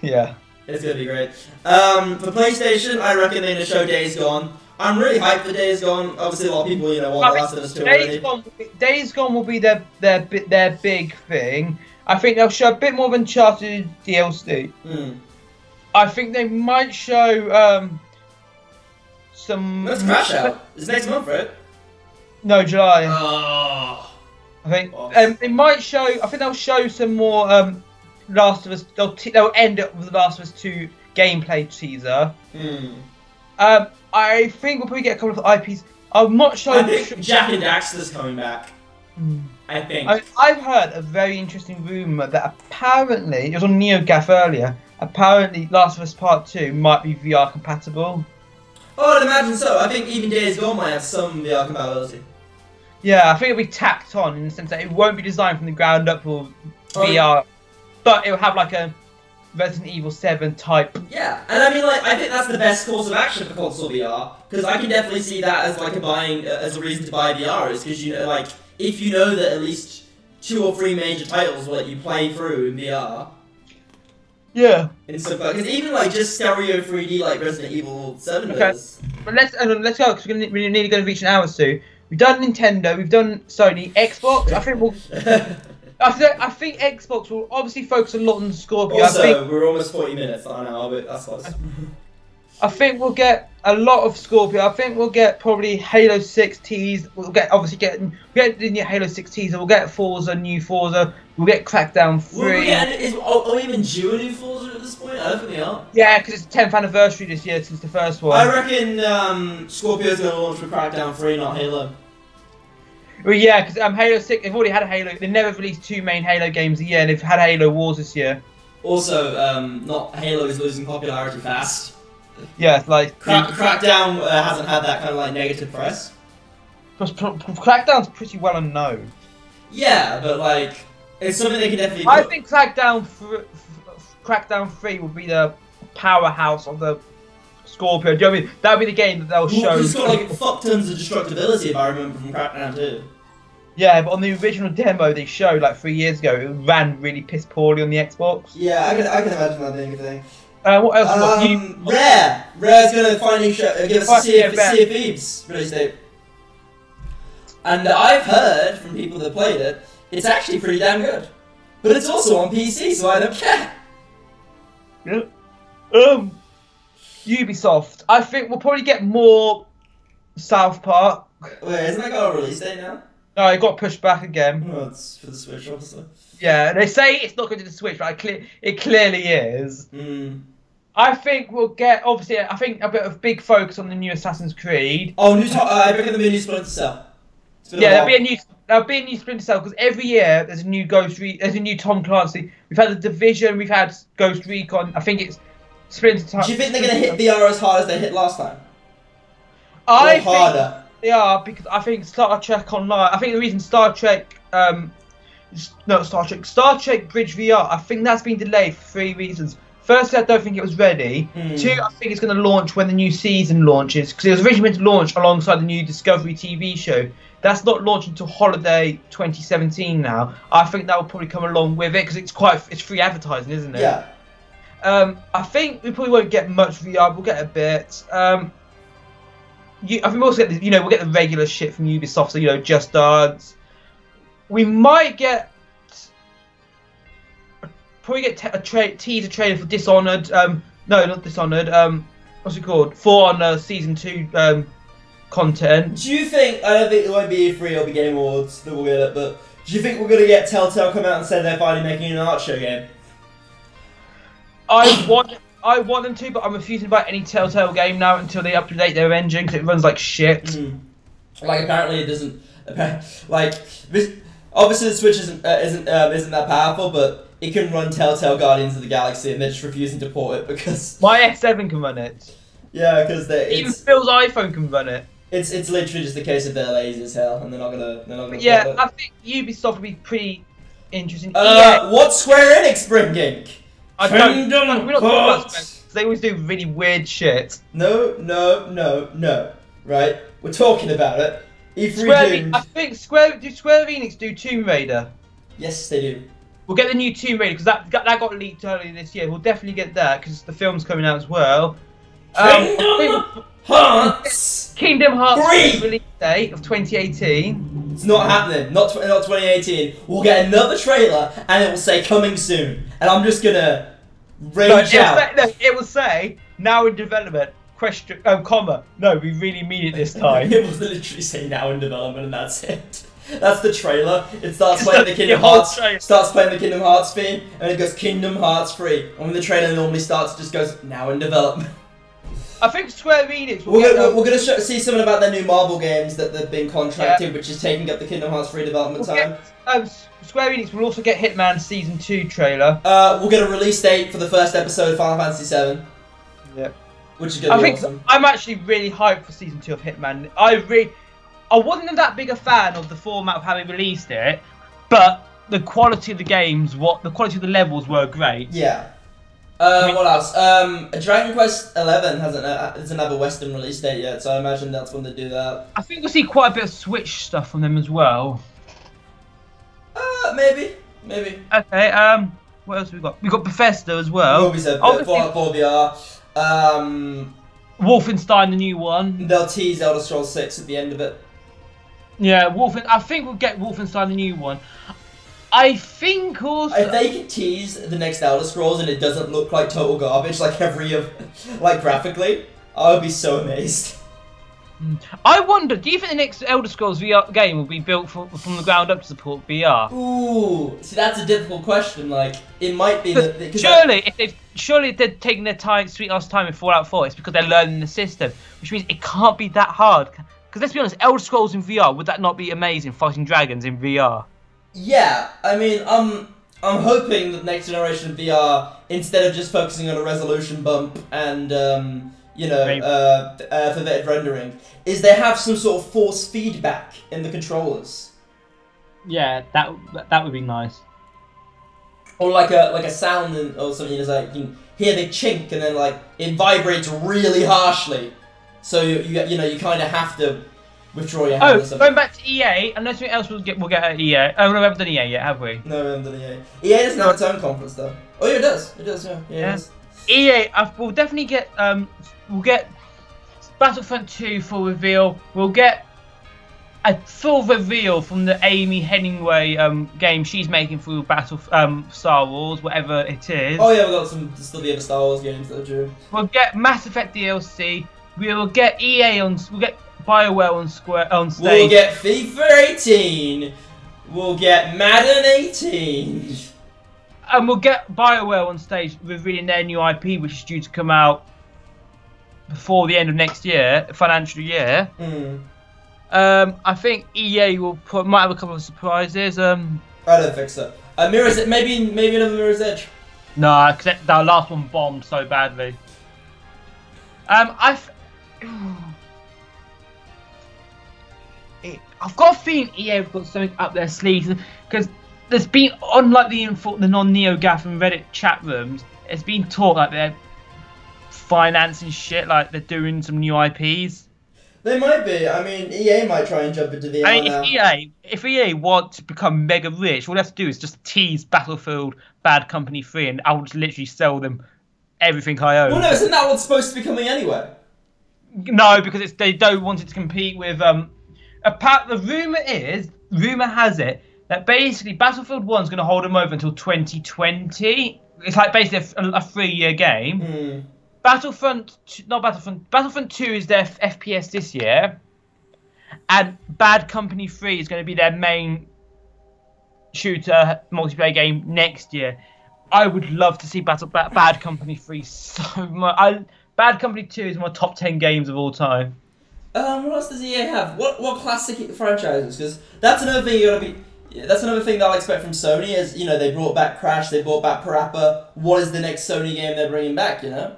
Yeah. It's gonna be great. Um, for PlayStation, I reckon they're gonna show Days Gone. I'm really hyped for Days Gone. Obviously, a lot of people, you know, want The Last of Us two already. Gone, Days Gone will be their their their big thing. I think they'll show a bit more of Uncharted D L C. Mm. I think they might show um, some. That's Crash Out. It's next month, right? No, July. Oh, I think um, it might show. I think they'll show some more um, Last of Us. They'll t they'll end up with the Last of Us two gameplay teaser. Mm. Um, I think we'll probably get a couple of I Ps. I'm not sure. I think Jack and Daxter's coming back. Mm. I think. I, I've heard a very interesting rumor that apparently it was on NeoGAF earlier. Apparently, Last of Us Part Two might be V R compatible. Oh, I'd imagine so. I think even Days Gone might have some V R compatibility. Yeah, I think it'll be tacked on in the sense that it won't be designed from the ground up for oh, V R, but it'll have like a Resident Evil seven type. Yeah, and I mean, like, I think that's the best course of action for console V R, because I can definitely see that as like a buying, as a reason to buy V R, is because you know, like, if you know that at least two or three major titles will let you play through in V R. Yeah. Because so even like just stereo three D like Resident Evil seven okay. does. But let's uh, let's go because we're, we're nearly going to reach an hour soon. We've done Nintendo, we've done Sony, Xbox. I think we'll. I, th I think Xbox will obviously focus a lot on Scorpio. Also, I think, we're almost forty minutes on an hour, but that's fine. I think we'll get a lot of Scorpio. I think we'll get probably Halo six teased. We'll get obviously get get the new Halo six teaser. We'll get Forza, new Forza. We'll get Crackdown three. Will we get, is, are, are we even due a new Forza at this point? I don't think they are. Yeah, because it's the tenth anniversary this year since the first one. I reckon um, Scorpio's going to launch with Crackdown three, not Halo. Well, yeah, because um, Halo six, they've already had a Halo. They've never released two main Halo games a year, and they've had Halo Wars this year. Also, um, not Halo is losing popularity fast. Yeah, like Crack, Crackdown uh, hasn't had that kind of like negative press. Because Crackdown's pretty well unknown. Yeah, but like it's something they can definitely. I think Crackdown, Crackdown three will be the powerhouse of the Scorpio. Do you know what I mean? That'll be the game that they'll show. It's got like fuck tons of destructibility, if I remember from Crackdown two. Yeah, but on the original demo they showed like three years ago, it ran really piss poorly on the Xbox. Yeah, I can I can imagine that being a thing. Uh, what else? Um, you... Rare! Rare's gonna finally show, uh, give us a Sea of Thieves release date. And uh, I've heard from people that played it, it's actually pretty damn good. But it's also on P C, so I don't care. Yeah. Um, Ubisoft. I think we'll probably get more South Park. Wait, isn't that got a release date now? No, it got pushed back again. Well, it's for the Switch, obviously. Yeah, they say it's not going to the Switch, but I cle it clearly is. Mm. I think we'll get, obviously, I think a bit of big focus on the new Assassin's Creed. Oh, new top, uh, I reckon there'll be a new Splinter Cell. Yeah, there'll be a new, there'll be a new Splinter Cell, because every year there's a new Ghost Re there's a new Tom Clancy. We've had The Division, we've had Ghost Recon, I think it's Splinter Cell. Do you think they're going to hit V R as hard as they hit last time? I or harder? Think they are, because I think Star Trek Online, I think the reason Star Trek, um, no Star Trek, Star Trek Bridge V R, I think that's been delayed for three reasons. Firstly, I don't think it was ready. Mm. Two, I think it's going to launch when the new season launches, because it was originally meant to launch alongside the new Discovery T V show. That's not launching until holiday twenty seventeen now. I think that will probably come along with it, because it's quite, it's free advertising, isn't it? Yeah. Um, I think we probably won't get much V R, we'll get a bit. Um, You, I think we'll also get the, you know, we'll get the regular shit from Ubisoft, so you know, Just Dance. We might get probably get a tra teaser trailer for Dishonored. Um, no, not Dishonored. Um, what's it called? For Honor season two um, content. Do you think? I don't think it won't be E three or the Game Awards that we'll get it, but do you think we're gonna get Telltale come out and say they're finally making an art show game? I want. I want them to, but I'm refusing to buy any Telltale game now until they update their engine, because it runs like shit. Mm. Like apparently it doesn't. Like this, obviously the Switch isn't uh, isn't um, isn't that powerful, but it can run Telltale Guardians of the Galaxy, and they're just refusing to port it because my S seven can run it. Yeah, because even Phil's iPhone can run it. It's it's literally just a case of they're lazy as hell, and they're not gonna. They're not gonna yeah, it. I think Ubisoft would be pretty interesting. Uh, what Square Enix bringing? I don't, don't we're not about Square. They always do really weird shit. No, no, no, no. Right? We're talking about it. E three Square Enix, I think Square do Square Enix do Tomb Raider. Yes, they do. We'll get the new Tomb Raider, because that, that got leaked earlier this year. We'll definitely get that, because the film's coming out as well. Kingdom um, Hearts. Kingdom Hearts three release date of twenty eighteen. It's not happening. Not not twenty eighteen. We'll get another trailer, and it will say coming soon. And I'm just gonna. Rage no, out. Say, no, it will say now in development question um, comma no we really mean it this time. It was literally say now in development, and that's it. That's the trailer. It starts playing the Kingdom Hearts starts playing the Kingdom Hearts theme, and it goes Kingdom Hearts three. And when the trailer normally starts, it just goes now in development. I think Square Enix. We'll we're, gonna, we're gonna show, see something about their new Marvel games that they've been contracted, yeah. which is taking up the Kingdom Hearts three development we'll time. Get, um, Square Enix will also get Hitman season two trailer. Uh, we'll get a release date for the first episode of Final Fantasy seven. Yeah. Which is gonna I be think awesome. So. I'm actually really hyped for season two of Hitman. I really, I wasn't that big a fan of the format of how they released it, but the quality of the games, what the quality of the levels were great. Yeah. Uh, what else? Um, Dragon Quest eleven hasn't uh, it's another Western release date yet, so I imagine that's when they do that. I think we'll see quite a bit of Switch stuff from them as well. Uh, maybe, maybe. Okay. Um, what else have we got? We got Bethesda as well. We'll be said, Fallout four V R. Um, Wolfenstein, the new one. They'll tease Elder Scrolls six at the end of it. Yeah, Wolfen. I think we'll get Wolfenstein, the new one. I think also if they could tease the next Elder Scrolls and it doesn't look like total garbage, like every of, like graphically, I would be so amazed. I wonder, do you think the next Elder Scrolls V R game will be built for, from the ground up to support V R? Ooh, see, that's a difficult question. Like, it might be that they, surely, I... if they've surely if they're taking their time, sweet last time in Fallout four, it's because they're learning the system, which means it can't be that hard. Because let's be honest, Elder Scrolls in V R, would that not be amazing? Fighting dragons in V R. Yeah, I mean, um, I'm hoping that next generation V R, instead of just focusing on a resolution bump and um. you know, uh, uh, for that rendering, is they have some sort of force feedback in the controllers. Yeah, that that would be nice. Or like a like a sound in, or something. It's like you can hear the chink, and then like it vibrates really harshly. So you you, you know you kind of have to withdraw your hand. Oh, going back to E A, unless something else we'll get we'll get at E A. Oh, we haven't done E A yet, have we? No, we haven't done E A. E A doesn't have its own conference though. Oh, yeah, it does. It does. Yeah. Yeah. yeah. It does. E A, I've, we'll definitely get um. We'll get Battlefront two full reveal. We'll get a full reveal from the Amy Hemingway um, game she's making for Battle um, Star Wars, whatever it is. Oh yeah, we've got some still the other Star Wars games that are due. We'll get Mass Effect D L C. We'll get E A on. We'll get BioWare on square on stage. We'll get FIFA eighteen. We'll get Madden eighteen. And we'll get BioWare on stage revealing their new I P, which is due to come out before the end of next year, financial year. Mm. Um, I think E A will put, might have a couple of surprises. Um, I don't think so. Uh, Mirror's, maybe maybe another Mirror's Edge. No, nah, because that last one bombed so badly. Um, I've I've got a feeling E A have got something up their sleeves, because there's been, unlike the info, the non-NeoGAF and Reddit chat rooms, it's been talk like they're financing shit, like they're doing some new I Ps. They might be. I mean, E A might try and jump into the I mean, if, E A, if E A want to become mega rich, all they have to do is just tease Battlefield Bad Company three and I'll just literally sell them everything I own. Well, no, isn't that what's supposed to be coming anyway? No, because it's, they don't want it to compete with... Um, apart, the rumour is, rumour has it, that basically Battlefield one's going to hold them over until twenty twenty. It's like basically a, a three-year game. Mm. Battlefront, not Battlefront, Battlefront two is their F P S this year, and Bad Company three is going to be their main shooter multiplayer game next year. I would love to see Battle ba Bad Company three so much. I, Bad Company two is my top ten games of all time. Um, what else does E A have? What what classic franchises? Because that's another thing you gotta be. That's another thing that I'll expect from Sony is, you know, they brought back Crash, they brought back Parappa. What is the next Sony game they're bringing back? You know.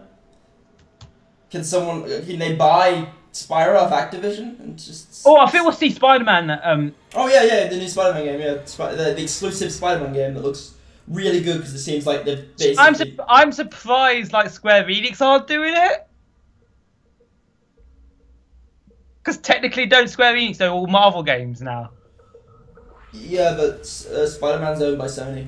Can someone, can they buy Spyro off Activision and just... Oh, I think we'll see Spider-Man. Um... Oh, yeah, yeah, the new Spider-Man game, yeah. Sp the, the exclusive Spider-Man game that looks really good because it seems like they've basically... I'm, su I'm surprised, like, Square Enix aren't doing it. Because technically don't Square Enix, they're all Marvel games now. Yeah, but uh, Spider-Man's owned by Sony.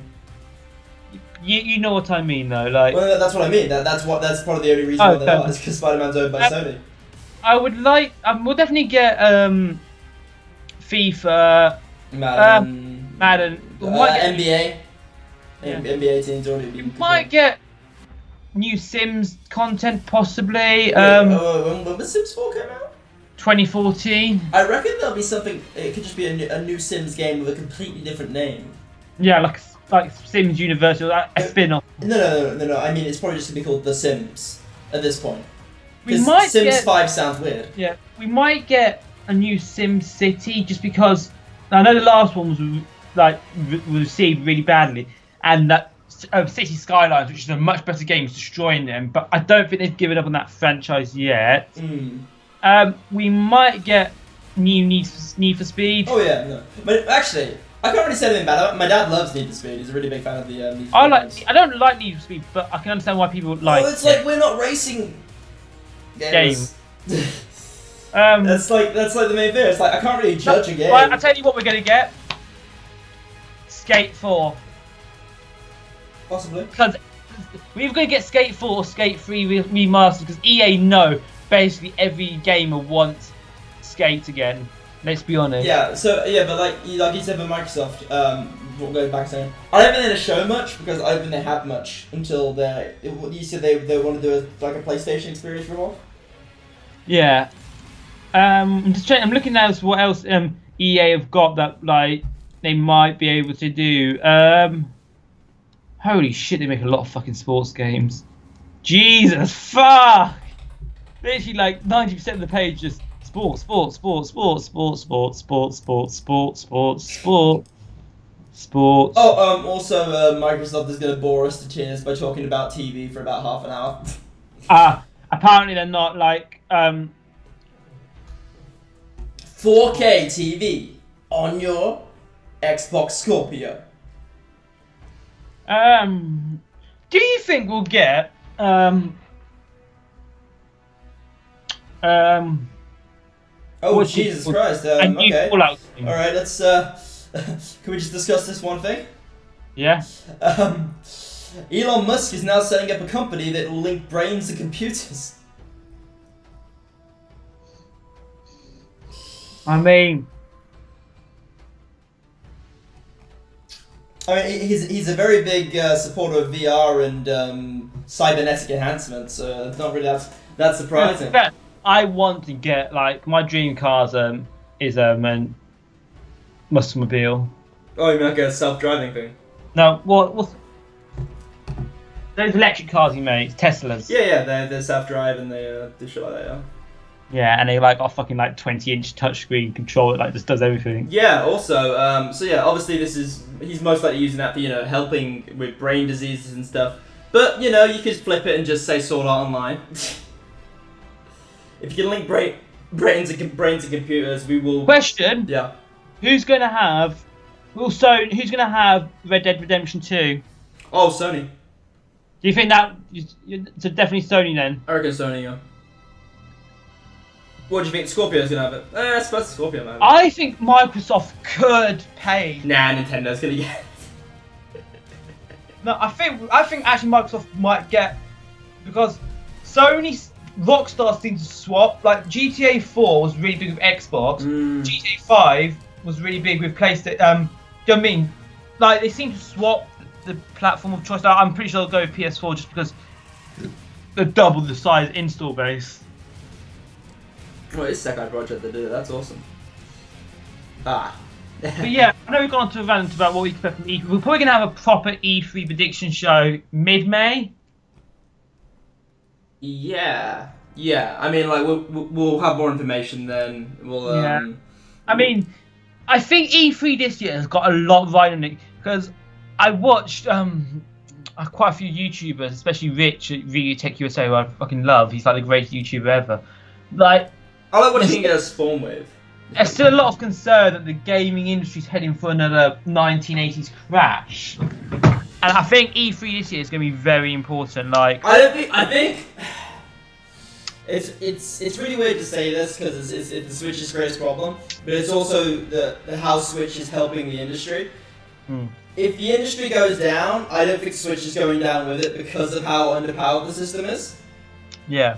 You, you know what I mean though, like. Well, that's what I mean. That that's what that's probably the only reason oh, why they are is because Spider-Man's owned by I, Sony. I would like. Um, we'll definitely get um, FIFA, Madden, uh, Madden, uh, uh, get, N B A, yeah. N B A teams already. You might good. get new Sims content possibly. Wait, um, oh, when, when was Sims four came out? twenty fourteen. I reckon there'll be something. It could just be a new, a new Sims game with a completely different name. Yeah, like. Like Sims Universal, a no, spin-off. No, no, no, no, no. I mean, it's probably just gonna be called The Sims at this point. We might Sims get, Five sounds weird. Yeah, we might get a new Sim City just because I know the last one was like received really badly, and that uh, City Skylines, which is a much better game, is destroying them. But I don't think they've given up on that franchise yet. Mm. Um, we might get new Need for, Need for Speed. Oh yeah, no, but actually. I can't really say anything bad. My dad loves Need for Speed. He's a really big fan of the. Uh, Need for I like. Games. I don't like Need for Speed, but I can understand why people like. Well, it's it. like we're not racing. Games. Game. um, that's like that's like the main thing. It's like I can't really judge no, a game. Right, I'll tell you what we're gonna get. Skate four. Possibly. Because we're gonna get Skate four or Skate three remastered because E A know basically every gamer wants Skate again. Let's be honest. Yeah. So yeah, but like like you said, with Microsoft, um, we'll go back saying I don't think they show much because I don't think they have much until they. You said they they want to do a, like a PlayStation experience revolve. Yeah. Um, I'm just trying, I'm looking now at what else um E A have got that like they might be able to do. Um, holy shit, they make a lot of fucking sports games. Jesus fuck! Literally, like ninety percent of the page just sports, sports, sports, sports, sports, sports, sports, sports, sports, sports, sports, sports. Oh, um, also, uh, Microsoft is gonna bore us to tears by talking about T V for about half an hour. Ah, uh, apparently they're not like um. four K T V on your Xbox Scorpio. Um, do you think we'll get um? Um, oh Jesus Christ! Um, okay. All right, let's. Uh, can we just discuss this one thing? Yeah. Um, Elon Musk is now setting up a company that will link brains and computers. I mean, I mean, he's he's a very big uh, supporter of V R and um, cybernetic enhancement, so it's not really that that surprising. Yeah, I want to get, like, my dream car's um is um an Mustmobile. Oh, you mean like a self-driving thing? No, what what those electric cars he makes, Teslas. Yeah, yeah, they they self-drive and they uh, do shit like that. Yeah. Yeah, and they like are fucking like twenty inch touchscreen control. It like just does everything. Yeah. Also, um, so yeah, obviously this is he's most likely using that for you know helping with brain diseases and stuff. But you know you could flip it and just say Sword Art Online. If you can link brain, brains and brains and computers, we will. Question. Yeah. Who's gonna have? Well, so who's gonna have Red Dead Redemption two? Oh, Sony. Do you think that? So definitely Sony then. I reckon Sony. Yeah. What do you think Scorpio's gonna have it? Eh, I suppose Scorpio might have it. I think Microsoft could pay. Nah, Nintendo's gonna get it. No, I think I think actually Microsoft might get, because Sony, Rockstar seems to swap. Like G T A four was really big with Xbox. Mm. G T A five was really big with PlayStation. Um, do you know what I mean? Like they seem to swap the platform of choice. I'm pretty sure they'll go with P S four just because they double the size install base. Well, it's the second project they do, that's awesome. Ah. But yeah, I know we've gone to a rant about what we expect from E three. We're probably going to have a proper E three prediction show mid-May. Yeah. Yeah, I mean, like, we'll, we'll have more information then. We'll, um, yeah. I mean, I think E three this year has got a lot right in it, because I watched um, quite a few YouTubers, especially Rich at Video Tech U S A, who I fucking love. He's like the greatest YouTuber ever. Like... I like what he can get us spawned with. There's still a lot of concern that the gaming industry's heading for another nineteen eighties crash, and I think E three this year is going to be very important. Like, I don't think I think it's it's it's really weird to say this because it's, it's, it's the Switch's greatest problem, but it's also the, the how Switch is helping the industry. Hmm. If the industry goes down, I don't think Switch is going down with it because of how underpowered the system is. Yeah.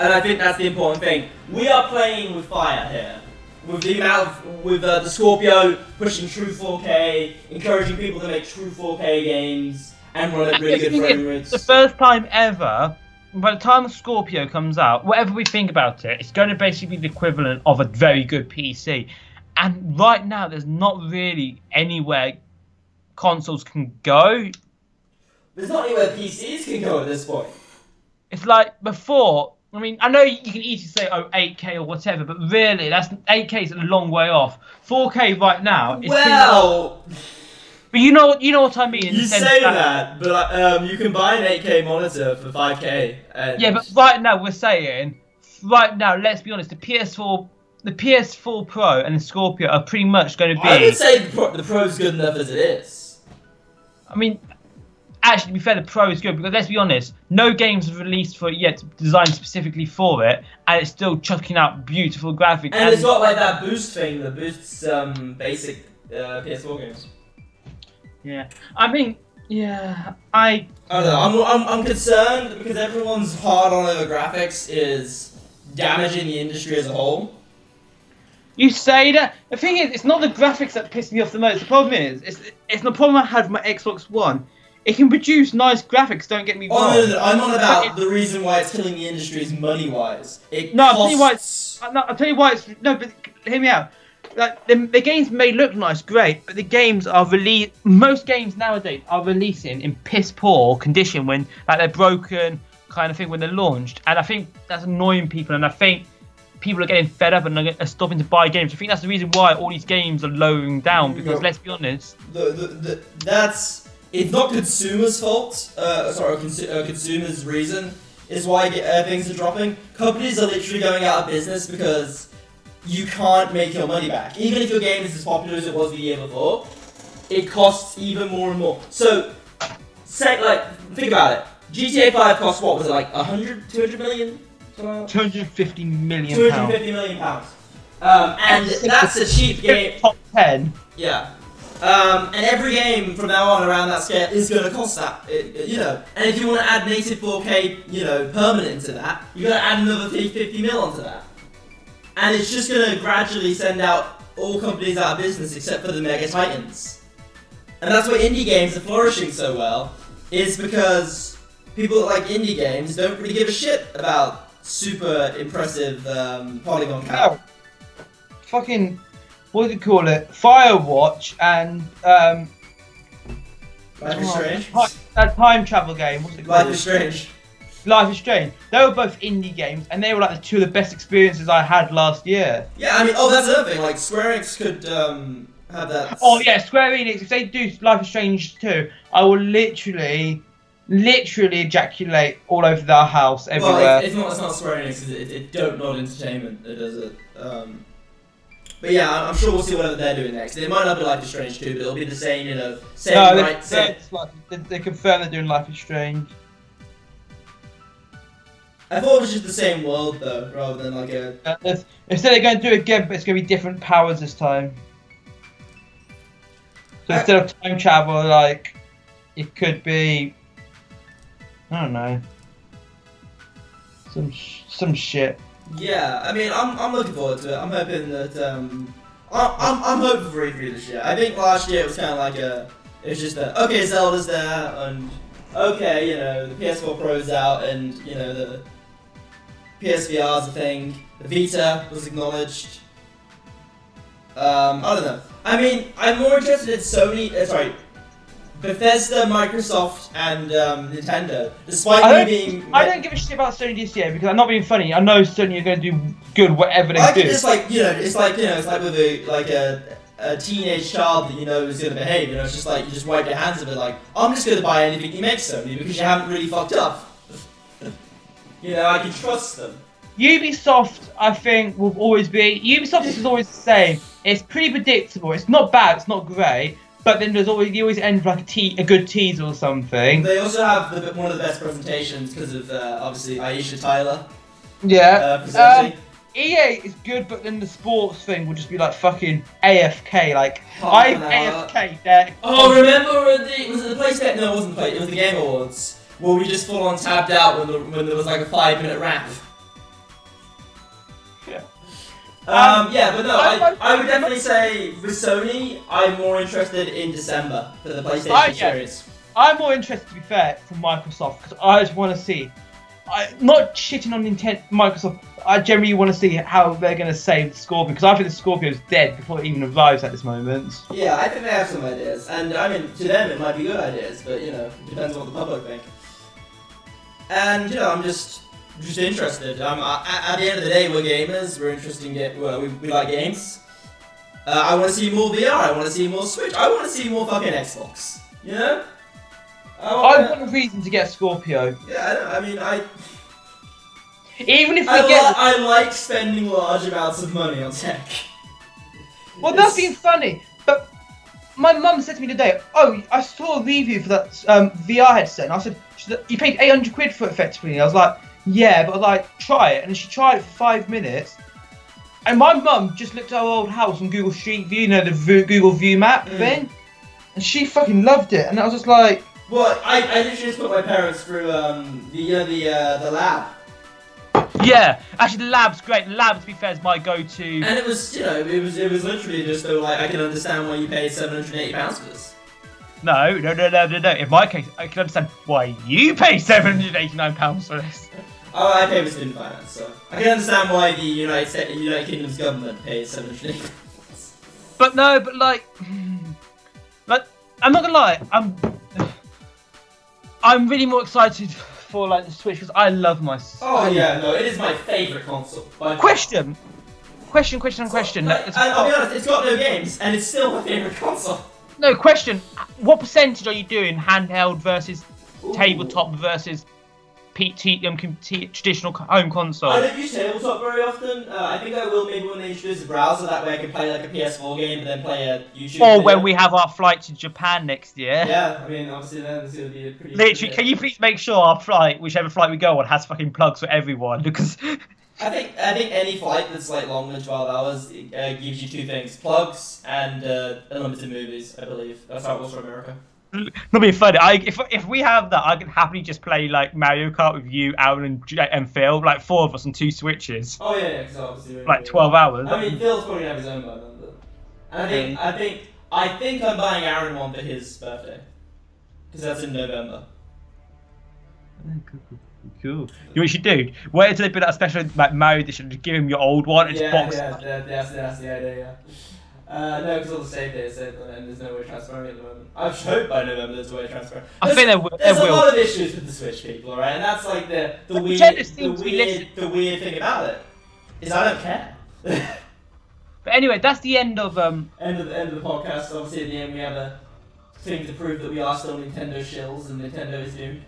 And I think that's the important thing. We are playing with fire here. With the amount of, with uh, the Scorpio pushing true four K, encouraging people to make true four K games, and run at really good frame rates. The first time ever, by the time Scorpio comes out, whatever we think about it, it's going to basically be the equivalent of a very good P C. And right now, there's not really anywhere consoles can go. There's not anywhere P Cs can go at this point. It's like before... I mean, I know you can easily say, oh, eight K or whatever, but really, that's eight K is a long way off. four K right now is... Well... Like, but you know, you know what I mean. In you the sense say that, that but um, you can buy an eight K monitor for five K. And... Yeah, but right now, we're saying... Right now, let's be honest, the P S four... The P S four Pro and the Scorpio are pretty much going to be... I would say the, Pro, the Pro's good enough as it is. I mean... Actually, to be fair, the Pro is good because let's be honest, no games have released for it yet designed specifically for it, and it's still chucking out beautiful graphics. And, and it's got like that boost thing that boosts um, basic uh, P S four games. Yeah, I mean, yeah, I. I don't know. I'm, I'm I'm concerned because everyone's hard on over graphics is damaging the industry as a whole. You say that. The thing is, it's not the graphics that piss me off the most. The problem is, it's it's the problem I had with my Xbox One. It can produce nice graphics, don't get me wrong. Oh, no, no, no. I'm on about the reason why it's killing the industry is money-wise. It no, costs... I'll tell you why it's... No, I'll tell you why it's... No, but hear me out. Like, the, the games may look nice, great, but the games are released... Most games nowadays are releasing in piss-poor condition when like they're broken, kind of thing, when they're launched. And I think that's annoying people, and I think people are getting fed up and are stopping to buy games. I think that's the reason why all these games are lowering down, because no, let's be honest... The, the, the, that's... It's not consumers' fault, uh, sorry, consu uh, consumers' reason is why uh, things are dropping. Companies are literally going out of business because you can't make your money back. Even if your game is as popular as it was the year before, it costs even more and more. So, say, like, think about it. G T A five costs, what was it, like one hundred, two hundred million? two hundred fifty million pounds. two hundred fifty million pounds. Um, and that's a cheap game. top ten. Yeah. Um, and every game from now on around that scale is going to cost that, it, it, you know. And if you want to add native four K, you know, permanent to that, you're going to add another fifty mil onto that. And it's just going to gradually send out all companies out of business except for the mega titans. And that's why indie games are flourishing so well, is because people that like indie games don't really give a shit about super impressive um, polygon count. Oh. Fucking... What do you call it? Firewatch and um. Life is Strange. That time travel game. What's it called? Life is Strange. Life is Strange. They were both indie games, and they were like the two of the best experiences I had last year. Yeah, I mean, oh, that's another thing. Like Square Enix could um have that. Oh yeah, Square Enix. If they do Life is Strange two, I will literally, literally ejaculate all over their house everywhere. Well, it's not. It's not Square Enix. It, it don't nod entertainment. It does it. Um. But yeah, I'm sure we'll see whatever they're doing next. It might not be Life is Strange two, but it'll be the same, you know, same no, they, right, same... Like, they, they confirm they're doing Life is Strange. I thought it was just the same world, though, rather than like a... Uh, instead they're going to do it again, but it's going to be different powers this time. So I... instead of time travel, like, it could be... I don't know. Some, sh some shit. Yeah, I mean, I'm I'm looking forward to it. I'm hoping that um, I'm I'm I'm hoping for E three this year. I think last year it was kind of like a, it was just a okay, Zelda's there, and okay, you know, the P S four Pro's out, and you know the P S V R's a thing. The Vita was acknowledged. Um, I don't know. I mean, I'm more interested in Sony. Uh, sorry, Bethesda, Microsoft, and um, Nintendo, despite me being... I don't give a shit about Sony this year, because I'm not being funny. I know Sony are going to do good, whatever they do. I think it's like, you know, it's like, you know, it's like with a, like a, a teenage child that you know is going to behave, you know, it's just like, you just wipe your hands of it, like, I'm just going to buy anything you make, Sony, because you haven't really fucked up. You know, I can trust them. Ubisoft, I think, will always be... Ubisoft is always the same. It's pretty predictable. It's not bad, it's not great. But then there's always, you always end with like a, te a good tease or something. They also have the, one of the best presentations because of uh, obviously Aisha Tyler. Yeah. Uh, um, E A is good, but then the sports thing will just be like fucking A F K. Like oh, I'm A F K there. Oh, remember the was it the PlayStation? No, it wasn't the play. It was the Game Awards where we just full on tabbed out when the, when there was like a five minute rap. Um, yeah, but no, I, I would definitely say with Sony, I'm more interested in December for the PlayStation I, yeah. series. I'm more interested, to be fair, for Microsoft, because I just want to see, I, not shitting on Nintendo, Microsoft, I generally want to see how they're going to save the Scorpio, because I think the Scorpio is dead before it even arrives at this moment. Yeah, I think they have some ideas, and I mean, to them it might be good ideas, but you know, it depends on what the public think. And, you know, I'm just... Just interested. Um, at, at the end of the day, we're gamers. We're interested in get. Well, we, we like games. Uh, I want to see more V R. I want to see more Switch. I want to see more fucking Xbox. You know. I want, I want a reason to get Scorpio. Yeah, I, know. I mean, I. Even if we I get, li I like spending large amounts of money on tech. Well, it's... that's been funny. But my mum said to me today, "Oh, I saw a review for that um, V R headset." And I said, "You paid eight hundred quid for it, effectively." And I was like. Yeah, but like, try it, and she tried it for five minutes, and my mum just looked at our old house on Google Street View, you know, the Google View map mm. thing, and she fucking loved it, and I was just like... Well, I, I literally just put my parents through, um, the, you know, the, uh, the lab, Yeah, actually, the lab's great. The lab, to be fair, is my go-to. And it was, you know, it was, it was literally just so like I can understand why you paid seven hundred and eighty pounds for this. No, no, no, no, no, no. In my case, I can understand why you paid seven hundred and eighty-nine pounds for this. Oh, I pay for student finance, so I can understand why the United States, United Kingdom's government pays seven hundred and eighty pounds. But no, but like, like, I'm not gonna lie, I'm, I'm really more excited for like the Switch because I love my. Oh yeah, no, it is my favourite console. Question, question, question, so, question. Like, no, I'll be honest, it's got no games, and it's still my favourite console. No question. What percentage are you doing handheld versus Ooh. tabletop versus P T, um, traditional home console? I don't use tabletop very often. Uh, I think I will maybe when they introduce a browser, that way I can play like a P S four game and then play a YouTube. Or video. When we have our flight to Japan next year. Yeah, I mean, obviously then it's going to be a pretty. Literally, can you please make sure our flight, whichever flight we go on, has fucking plugs for everyone? Because I think I think any flight that's like longer than twelve hours uh, gives you two things: plugs and uh, unlimited movies. I believe that's how it was for America. Not being funny. I, if if we have that, I can happily just play like Mario Kart with you, Aaron, and, and Phil, like four of us on two Switches. Oh yeah, yeah, because obviously we're like twelve yeah. hours. I mean, Phil's probably gonna have his own by then. But I think I think I think I'm buying Aaron one for his birthday because that's in November. Cool. You know what you should do? Wait until they put out a special like Mario edition. Just give him your old one. It's yeah, boxed. Yeah, yeah, that's, that's the idea. Yeah. Uh, no, because all the save dates and there's no way transferring at the moment. I hope by November there's a way transferring. I think there will. There's a lot of issues with the Switch, people, alright? And that's like the, the weird, the weird, the weird thing about it is I don't care. But anyway, that's the end of um. End of the end of the podcast. Obviously, at the end we have a thing to prove that we are still Nintendo shills and Nintendo is doomed.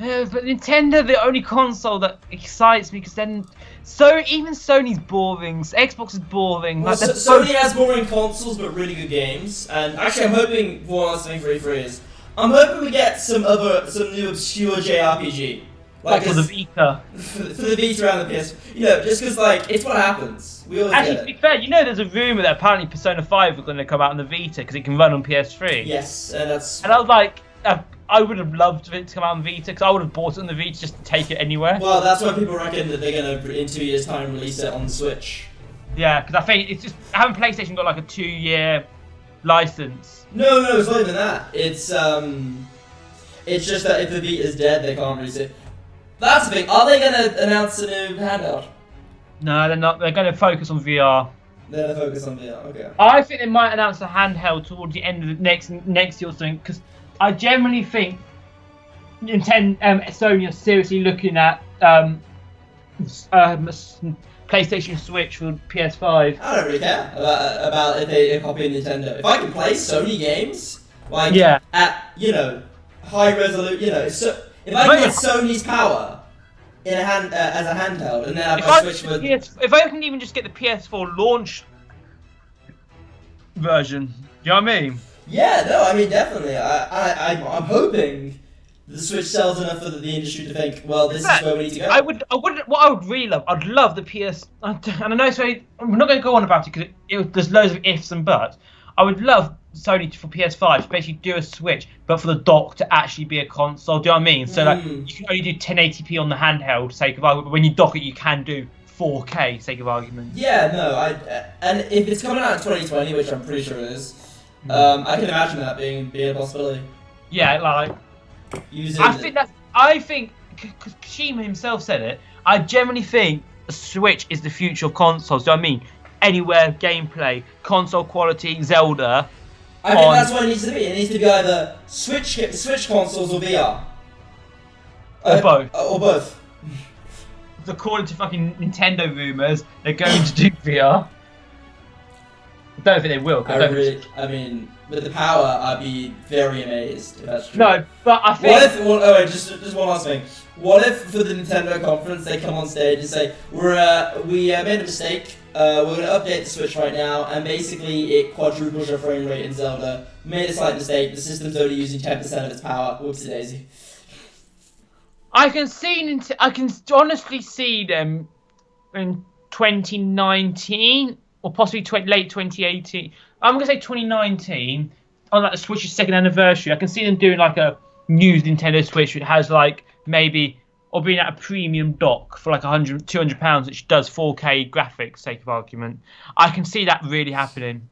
Uh, but Nintendo, the only console that excites me, because then, so even Sony's boring. Xbox is boring. Well, like, so, so Sony has boring consoles but really good games. And actually, I'm hoping for last thing for E three is I'm hoping we get some other, some new obscure J R P G. Like, like for the Vita. For, for the Vita and the P S. You know, just because like it's what happens. We always actually, get it. To be fair, you know, there's a rumor that apparently Persona five is going to come out on the Vita because it can run on P S three. Yes, and that's. And I was like. Uh, I would have loved it to come out on Vita, because I would have bought it on the Vita just to take it anywhere. Well, that's why people reckon that they're going to, in two years' time, release it on the Switch. Yeah, because I think it's just, haven't PlayStation got like a two-year license? No, no, it's not even that. It's, um, it's just that if the Vita's dead, they can't release it. That's the thing. Are they going to announce a new handheld? No, they're not. They're going to focus on V R. They're going to focus on V R, okay. I think they might announce a handheld towards the end of the next, next year or something, because I generally think Nintendo, um, Sony are seriously looking at um, um, PlayStation Switch for P S five. I don't really care about, about if they copy Nintendo. If I can play Sony games, like yeah. at you know high resolution, you know, so if I can get Sony's power in a hand uh, as a handheld, and then have my Switch for if I can even just get the P S four launch version, you know what I mean? Yeah, no, I mean, definitely. I, I, I'm, I'm hoping the Switch sells enough for the industry to think, well, this is where we need to go. I would, I would, what I would really love, I'd love the P S, and I know it's very, I'm not going to go on about it because it, it, there's loads of ifs and buts. I would love Sony for P S five to basically do a Switch, but for the dock to actually be a console, do you know what I mean? So, mm. like, you can only do ten eighty p on the handheld, sake of argument, but when you dock it, you can do four K, sake of argument. Yeah, no, I, and if it's coming out in twenty twenty, which I'm pretty sure it is, Um, I can imagine that being being a possibility. Yeah, like using. I think that's. I think because Kojima himself said it. I generally think a Switch is the future of consoles. Do you know what I mean? Anywhere gameplay, console quality, Zelda. I think on, that's what it needs to be. It needs to be either Switch Switch consoles or V R. Or uh, both. Or both. According to fucking Nintendo rumors, they're going to do V R. I don't think they will. I, I, don't really, I mean, with the power, I'd be very amazed if that's true. No, but I think. What if? Well, oh, wait, just just one last thing. What if for the Nintendo conference they come on stage and say we're uh, we uh, made a mistake. Uh, we're going to update the Switch right now, and basically it quadruples your frame rate in Zelda. Made a slight mistake. The system's only using ten percent of its power. Whoopsie daisy. I can see. I can honestly see them in twenty nineteen. Or possibly late twenty eighteen. I'm going to say twenty nineteen, on like the Switch's second anniversary. I can see them doing like a new Nintendo Switch, which has like maybe or being at a premium dock for like a hundred, two hundred pounds, which does four K graphics, sake of argument. I can see that really happening.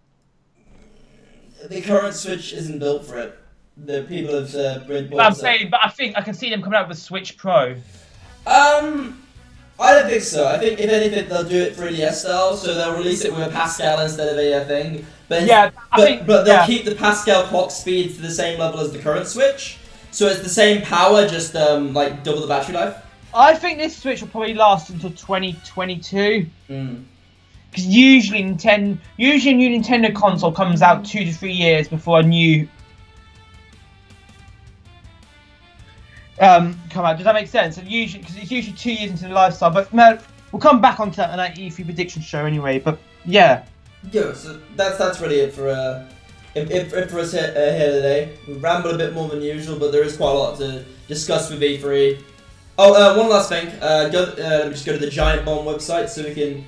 The current Switch isn't built for it. The people have uh, bought But I'm saying, but I think I can see them coming out with Switch Pro. Um, I don't think so. I think if anything, they'll do it three D S style, so they'll release it with a Pascal instead of a thing. But yeah, I but, think, but they'll yeah. keep the Pascal clock speed to the same level as the current Switch. So it's the same power, just um, like double the battery life. I think this Switch will probably last until twenty twenty-two. Mm. Because usually Nintendo, usually a new Nintendo console comes out two to three years before a new um come out. Does that make sense? And usually, because it's usually two years into the lifestyle. But no, we'll come back onto that in that E three prediction show anyway. But yeah, yeah. So that's that's really it for uh, if if, if for us here, uh, here today. We rambled a bit more than usual, but there is quite a lot to discuss with E three. Oh, uh, one last thing. Uh, go, uh, let me just go to the Giant Bomb website so we can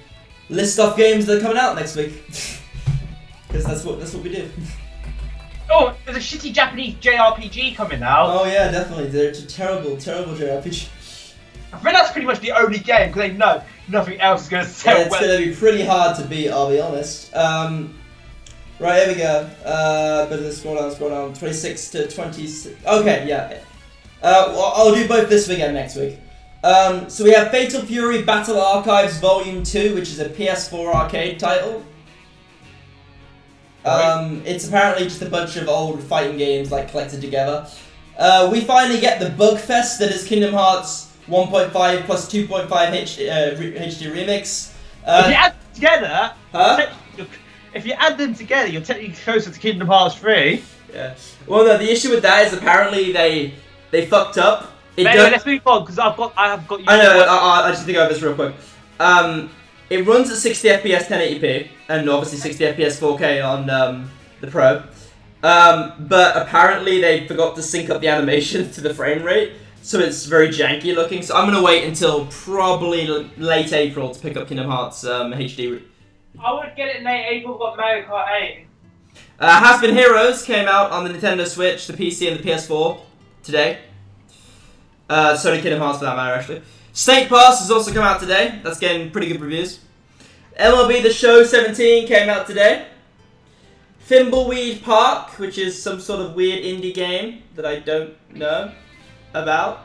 list off games that are coming out next week, because that's what that's what we do. Oh, there's a shitty Japanese J R P G coming out. Oh yeah, definitely. They're a terrible, terrible J R P G. I think that's pretty much the only game because they know nothing else is going to sell. Yeah, it's well. going to be pretty hard to beat. I'll be honest. Um, right, here we go. Uh, bit of scroll down, scroll down. twenty-six to twenty-six. Okay, yeah. Uh, well, I'll do both this week and next week. Um, so we have Fatal Fury Battle Archives Volume two, which is a P S four arcade title. Um, it's apparently just a bunch of old fighting games like collected together. Uh, we finally get the bug fest that is Kingdom Hearts one point five plus two point five H D remix. Uh, if you add them together, huh? if you add them together, you're technically closer to Kingdom Hearts three. Yeah. Well, no, the issue with that is apparently they they fucked up. But anyway, let's move on because I've got I have got. You I know. I, I, I just think over this real quick. Um, it runs at sixty F P S ten eighty P and obviously sixty F P S four K on um, the Pro. Um, but apparently they forgot to sync up the animation to the frame rate, so it's very janky looking. So I'm gonna wait until probably late April to pick up Kingdom Hearts um, H D. I would get it in late April, but Mario Kart eight. Uh, Has Been Heroes came out on the Nintendo Switch, the P C, and the P S four today. Uh, Sony Kingdom Hearts for that matter, actually. Snake Pass has also come out today. That's getting pretty good reviews. M L B The Show seventeen came out today. Thimbleweed Park, which is some sort of weird indie game that I don't know about.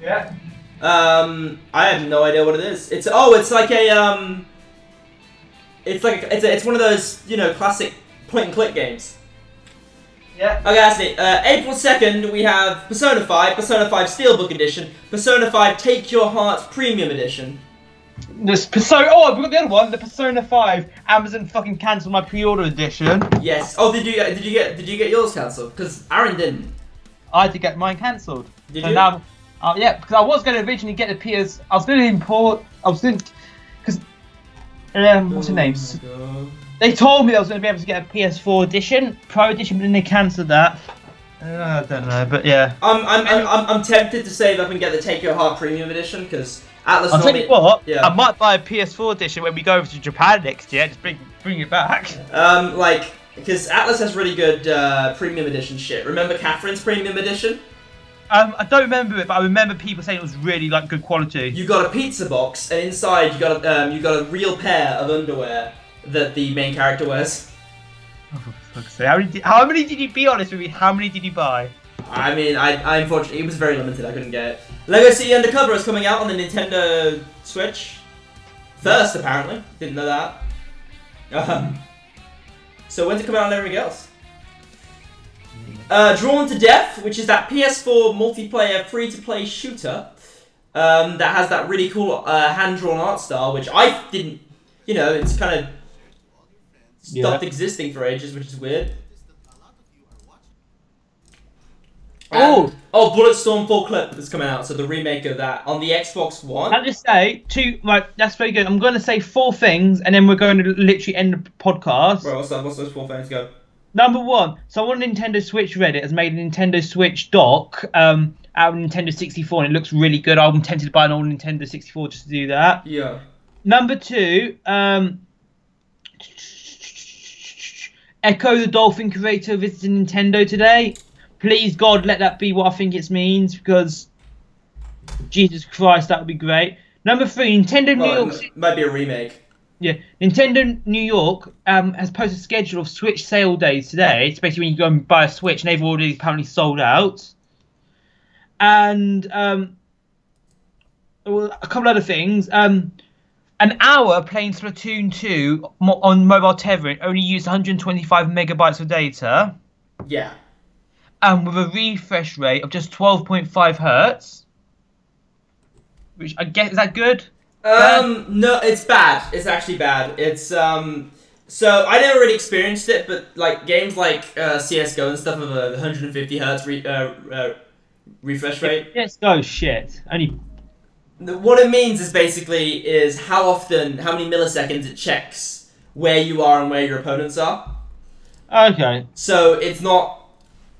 Yeah. Um, I have no idea what it is. It's oh, it's like a um, it's like a, it's a, it's one of those you know classic point and click games. Yeah. Okay, that's it. Uh, April second, we have Persona five, Persona five Steelbook Edition, Persona five Take Your Heart Premium Edition. This Persona. Oh, we got the other one, the Persona five. Amazon fucking cancelled my pre-order edition. Yes. Oh, did you did you get did you get yours cancelled? Because Aaron didn't. I did get mine cancelled. Did so you? Now, uh, yeah, because I was going to originally get the P S. I was going to import. I was going because um, what's her name? Oh, they told me I was going to be able to get a P S four edition, Pro edition, but then they cancelled that. Uh, I don't know, but yeah. I'm I'm I'm I'm tempted to save up and get the Take Your Heart Premium edition because Atlas. I'll tell you what. Yeah. I might buy a P S four edition when we go over to Japan next year. Just bring bring it back. Um, like because Atlas has really good uh, premium edition shit. Remember Catherine's premium edition? Um, I don't remember it, but I remember people saying it was really like good quality. You got a pizza box, and inside you got a, um you got a real pair of underwear that the main character wears. Oh, for fuck's sake. How many did, how many did you be honest with me? How many did you buy? I mean, I, I unfortunately, it was very limited. I couldn't get it. Lego City Undercover is coming out on the Nintendo Switch. First, apparently. Didn't know that. Um, so when's it coming out on everything else? Uh, Drawn to Death, which is that P S four multiplayer free-to-play shooter um, that has that really cool uh, hand-drawn art style, which I didn't, you know, it's kind of stopped yeah. existing for ages, which is weird. Oh, and, oh, Bulletstorm Full Clip is coming out, so the remake of that on the Xbox One. I'll just say two. Right, that's very good. I'm going to say four things, and then we're going to literally end the podcast. Right, what's that? What's those four things? Go. Number one, someone on Nintendo Switch Reddit has made a Nintendo Switch doc um, out of Nintendo sixty-four, and it looks really good. I'm tempted to buy an old Nintendo sixty-four just to do that. Yeah. Number two. Um, Echo the Dolphin creator visited Nintendo today. Please God, let that be what I think it means, because Jesus Christ, that would be great. Number three, Nintendo New oh, York. It might be a remake. Yeah, Nintendo New York um, has posted a schedule of Switch sale days today. It's basically when you go and buy a Switch, and they've already apparently sold out. And um, well, a couple other things. Um, an hour playing Splatoon two on mobile tethering only used one hundred twenty-five megabytes of data. Yeah. And with a refresh rate of just twelve point five hertz. Which I guess, is that good? Um, no, it's bad. It's actually bad. It's, um, so I never really experienced it, but, like, games like uh, C S G O and stuff have a one hundred fifty hertz re uh, uh, refresh rate. C S G O shit. Only... What it means is basically is how often, how many milliseconds it checks where you are and where your opponents are. Okay. So it's not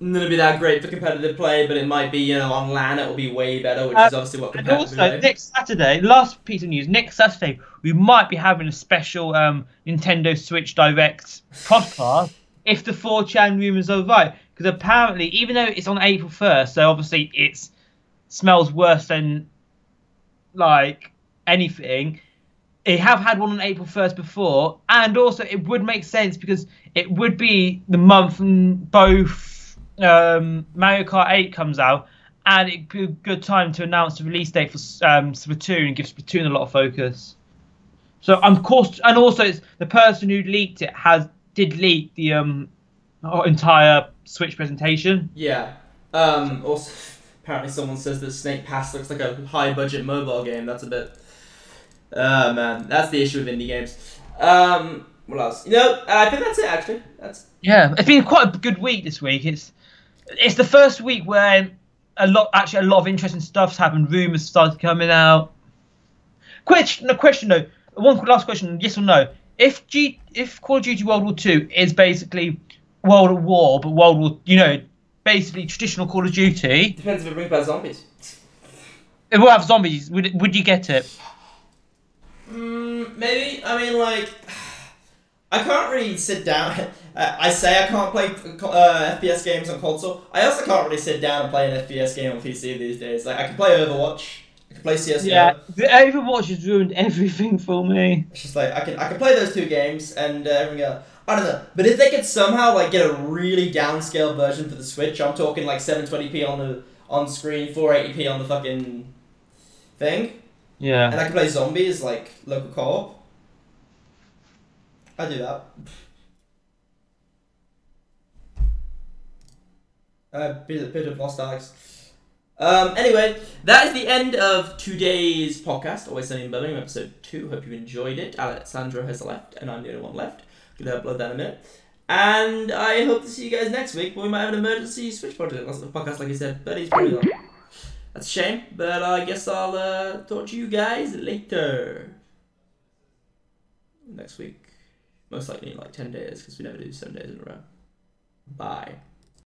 gonna be that great for competitive play, but it might be, you know, on LAN it will be way better, which um, is obviously what competitive play. And also, play. Next Saturday, last piece of news, next Saturday, we might be having a special um, Nintendo Switch Direct podcast, if the four chan rumours are right. Because apparently, even though it's on April first, so obviously it smells worse than, like, anything, they have had one on April first before, and also it would make sense because it would be the month both Um, Mario Kart eight comes out, and it'd be a good time to announce the release date for um, Splatoon and give Splatoon a lot of focus. So I'm cautious, and also it's the person who leaked it has did leak the um entire Switch presentation. Yeah. Um. Also, apparently someone says that Snake Pass looks like a high-budget mobile game. That's a bit. Uh man, that's the issue with indie games. Um. What else? You know, I think that's it. Actually, that's. Yeah, it's been quite a good week this week. It's. It's the first week where a lot, actually, a lot of interesting stuff's happened. Rumors started coming out. Question, a question though. One last question: yes or no? If G, if Call of Duty World War Two is basically World at War, but World War, you know, basically traditional Call of Duty. Depends if it brings back zombies. It will have zombies. Would it, would you get it? Mm, maybe. I mean, like. I can't really sit down. Uh, I say I can't play uh, F P S games on console. I also can't really sit down and play an F P S game on P C these days. Like I can play Overwatch. I can play C S G O. Yeah, the Overwatch has ruined everything for me. It's just like I can I can play those two games and uh, everything else. I don't know. But if they could somehow like get a really downscale version for the Switch, I'm talking like seven twenty p on the on screen, four eighty p on the fucking thing. Yeah. And I can play zombies like local co-op. I do that. A bit, a bit of lost Alex. Um, anyway, that is the end of today's podcast. Always Sunny in Birmingham, episode two. Hope you enjoyed it. Alessandro has left, and I'm the only one left. I'm gonna upload that in a minute. And I hope to see you guys next week, when we might have an emergency Switch project. That's the podcast, like I said, but it's probably not. That's a shame, but I guess I'll uh, talk to you guys later. Next week. Most likely in like ten days, because we never do seven days in a row. Bye.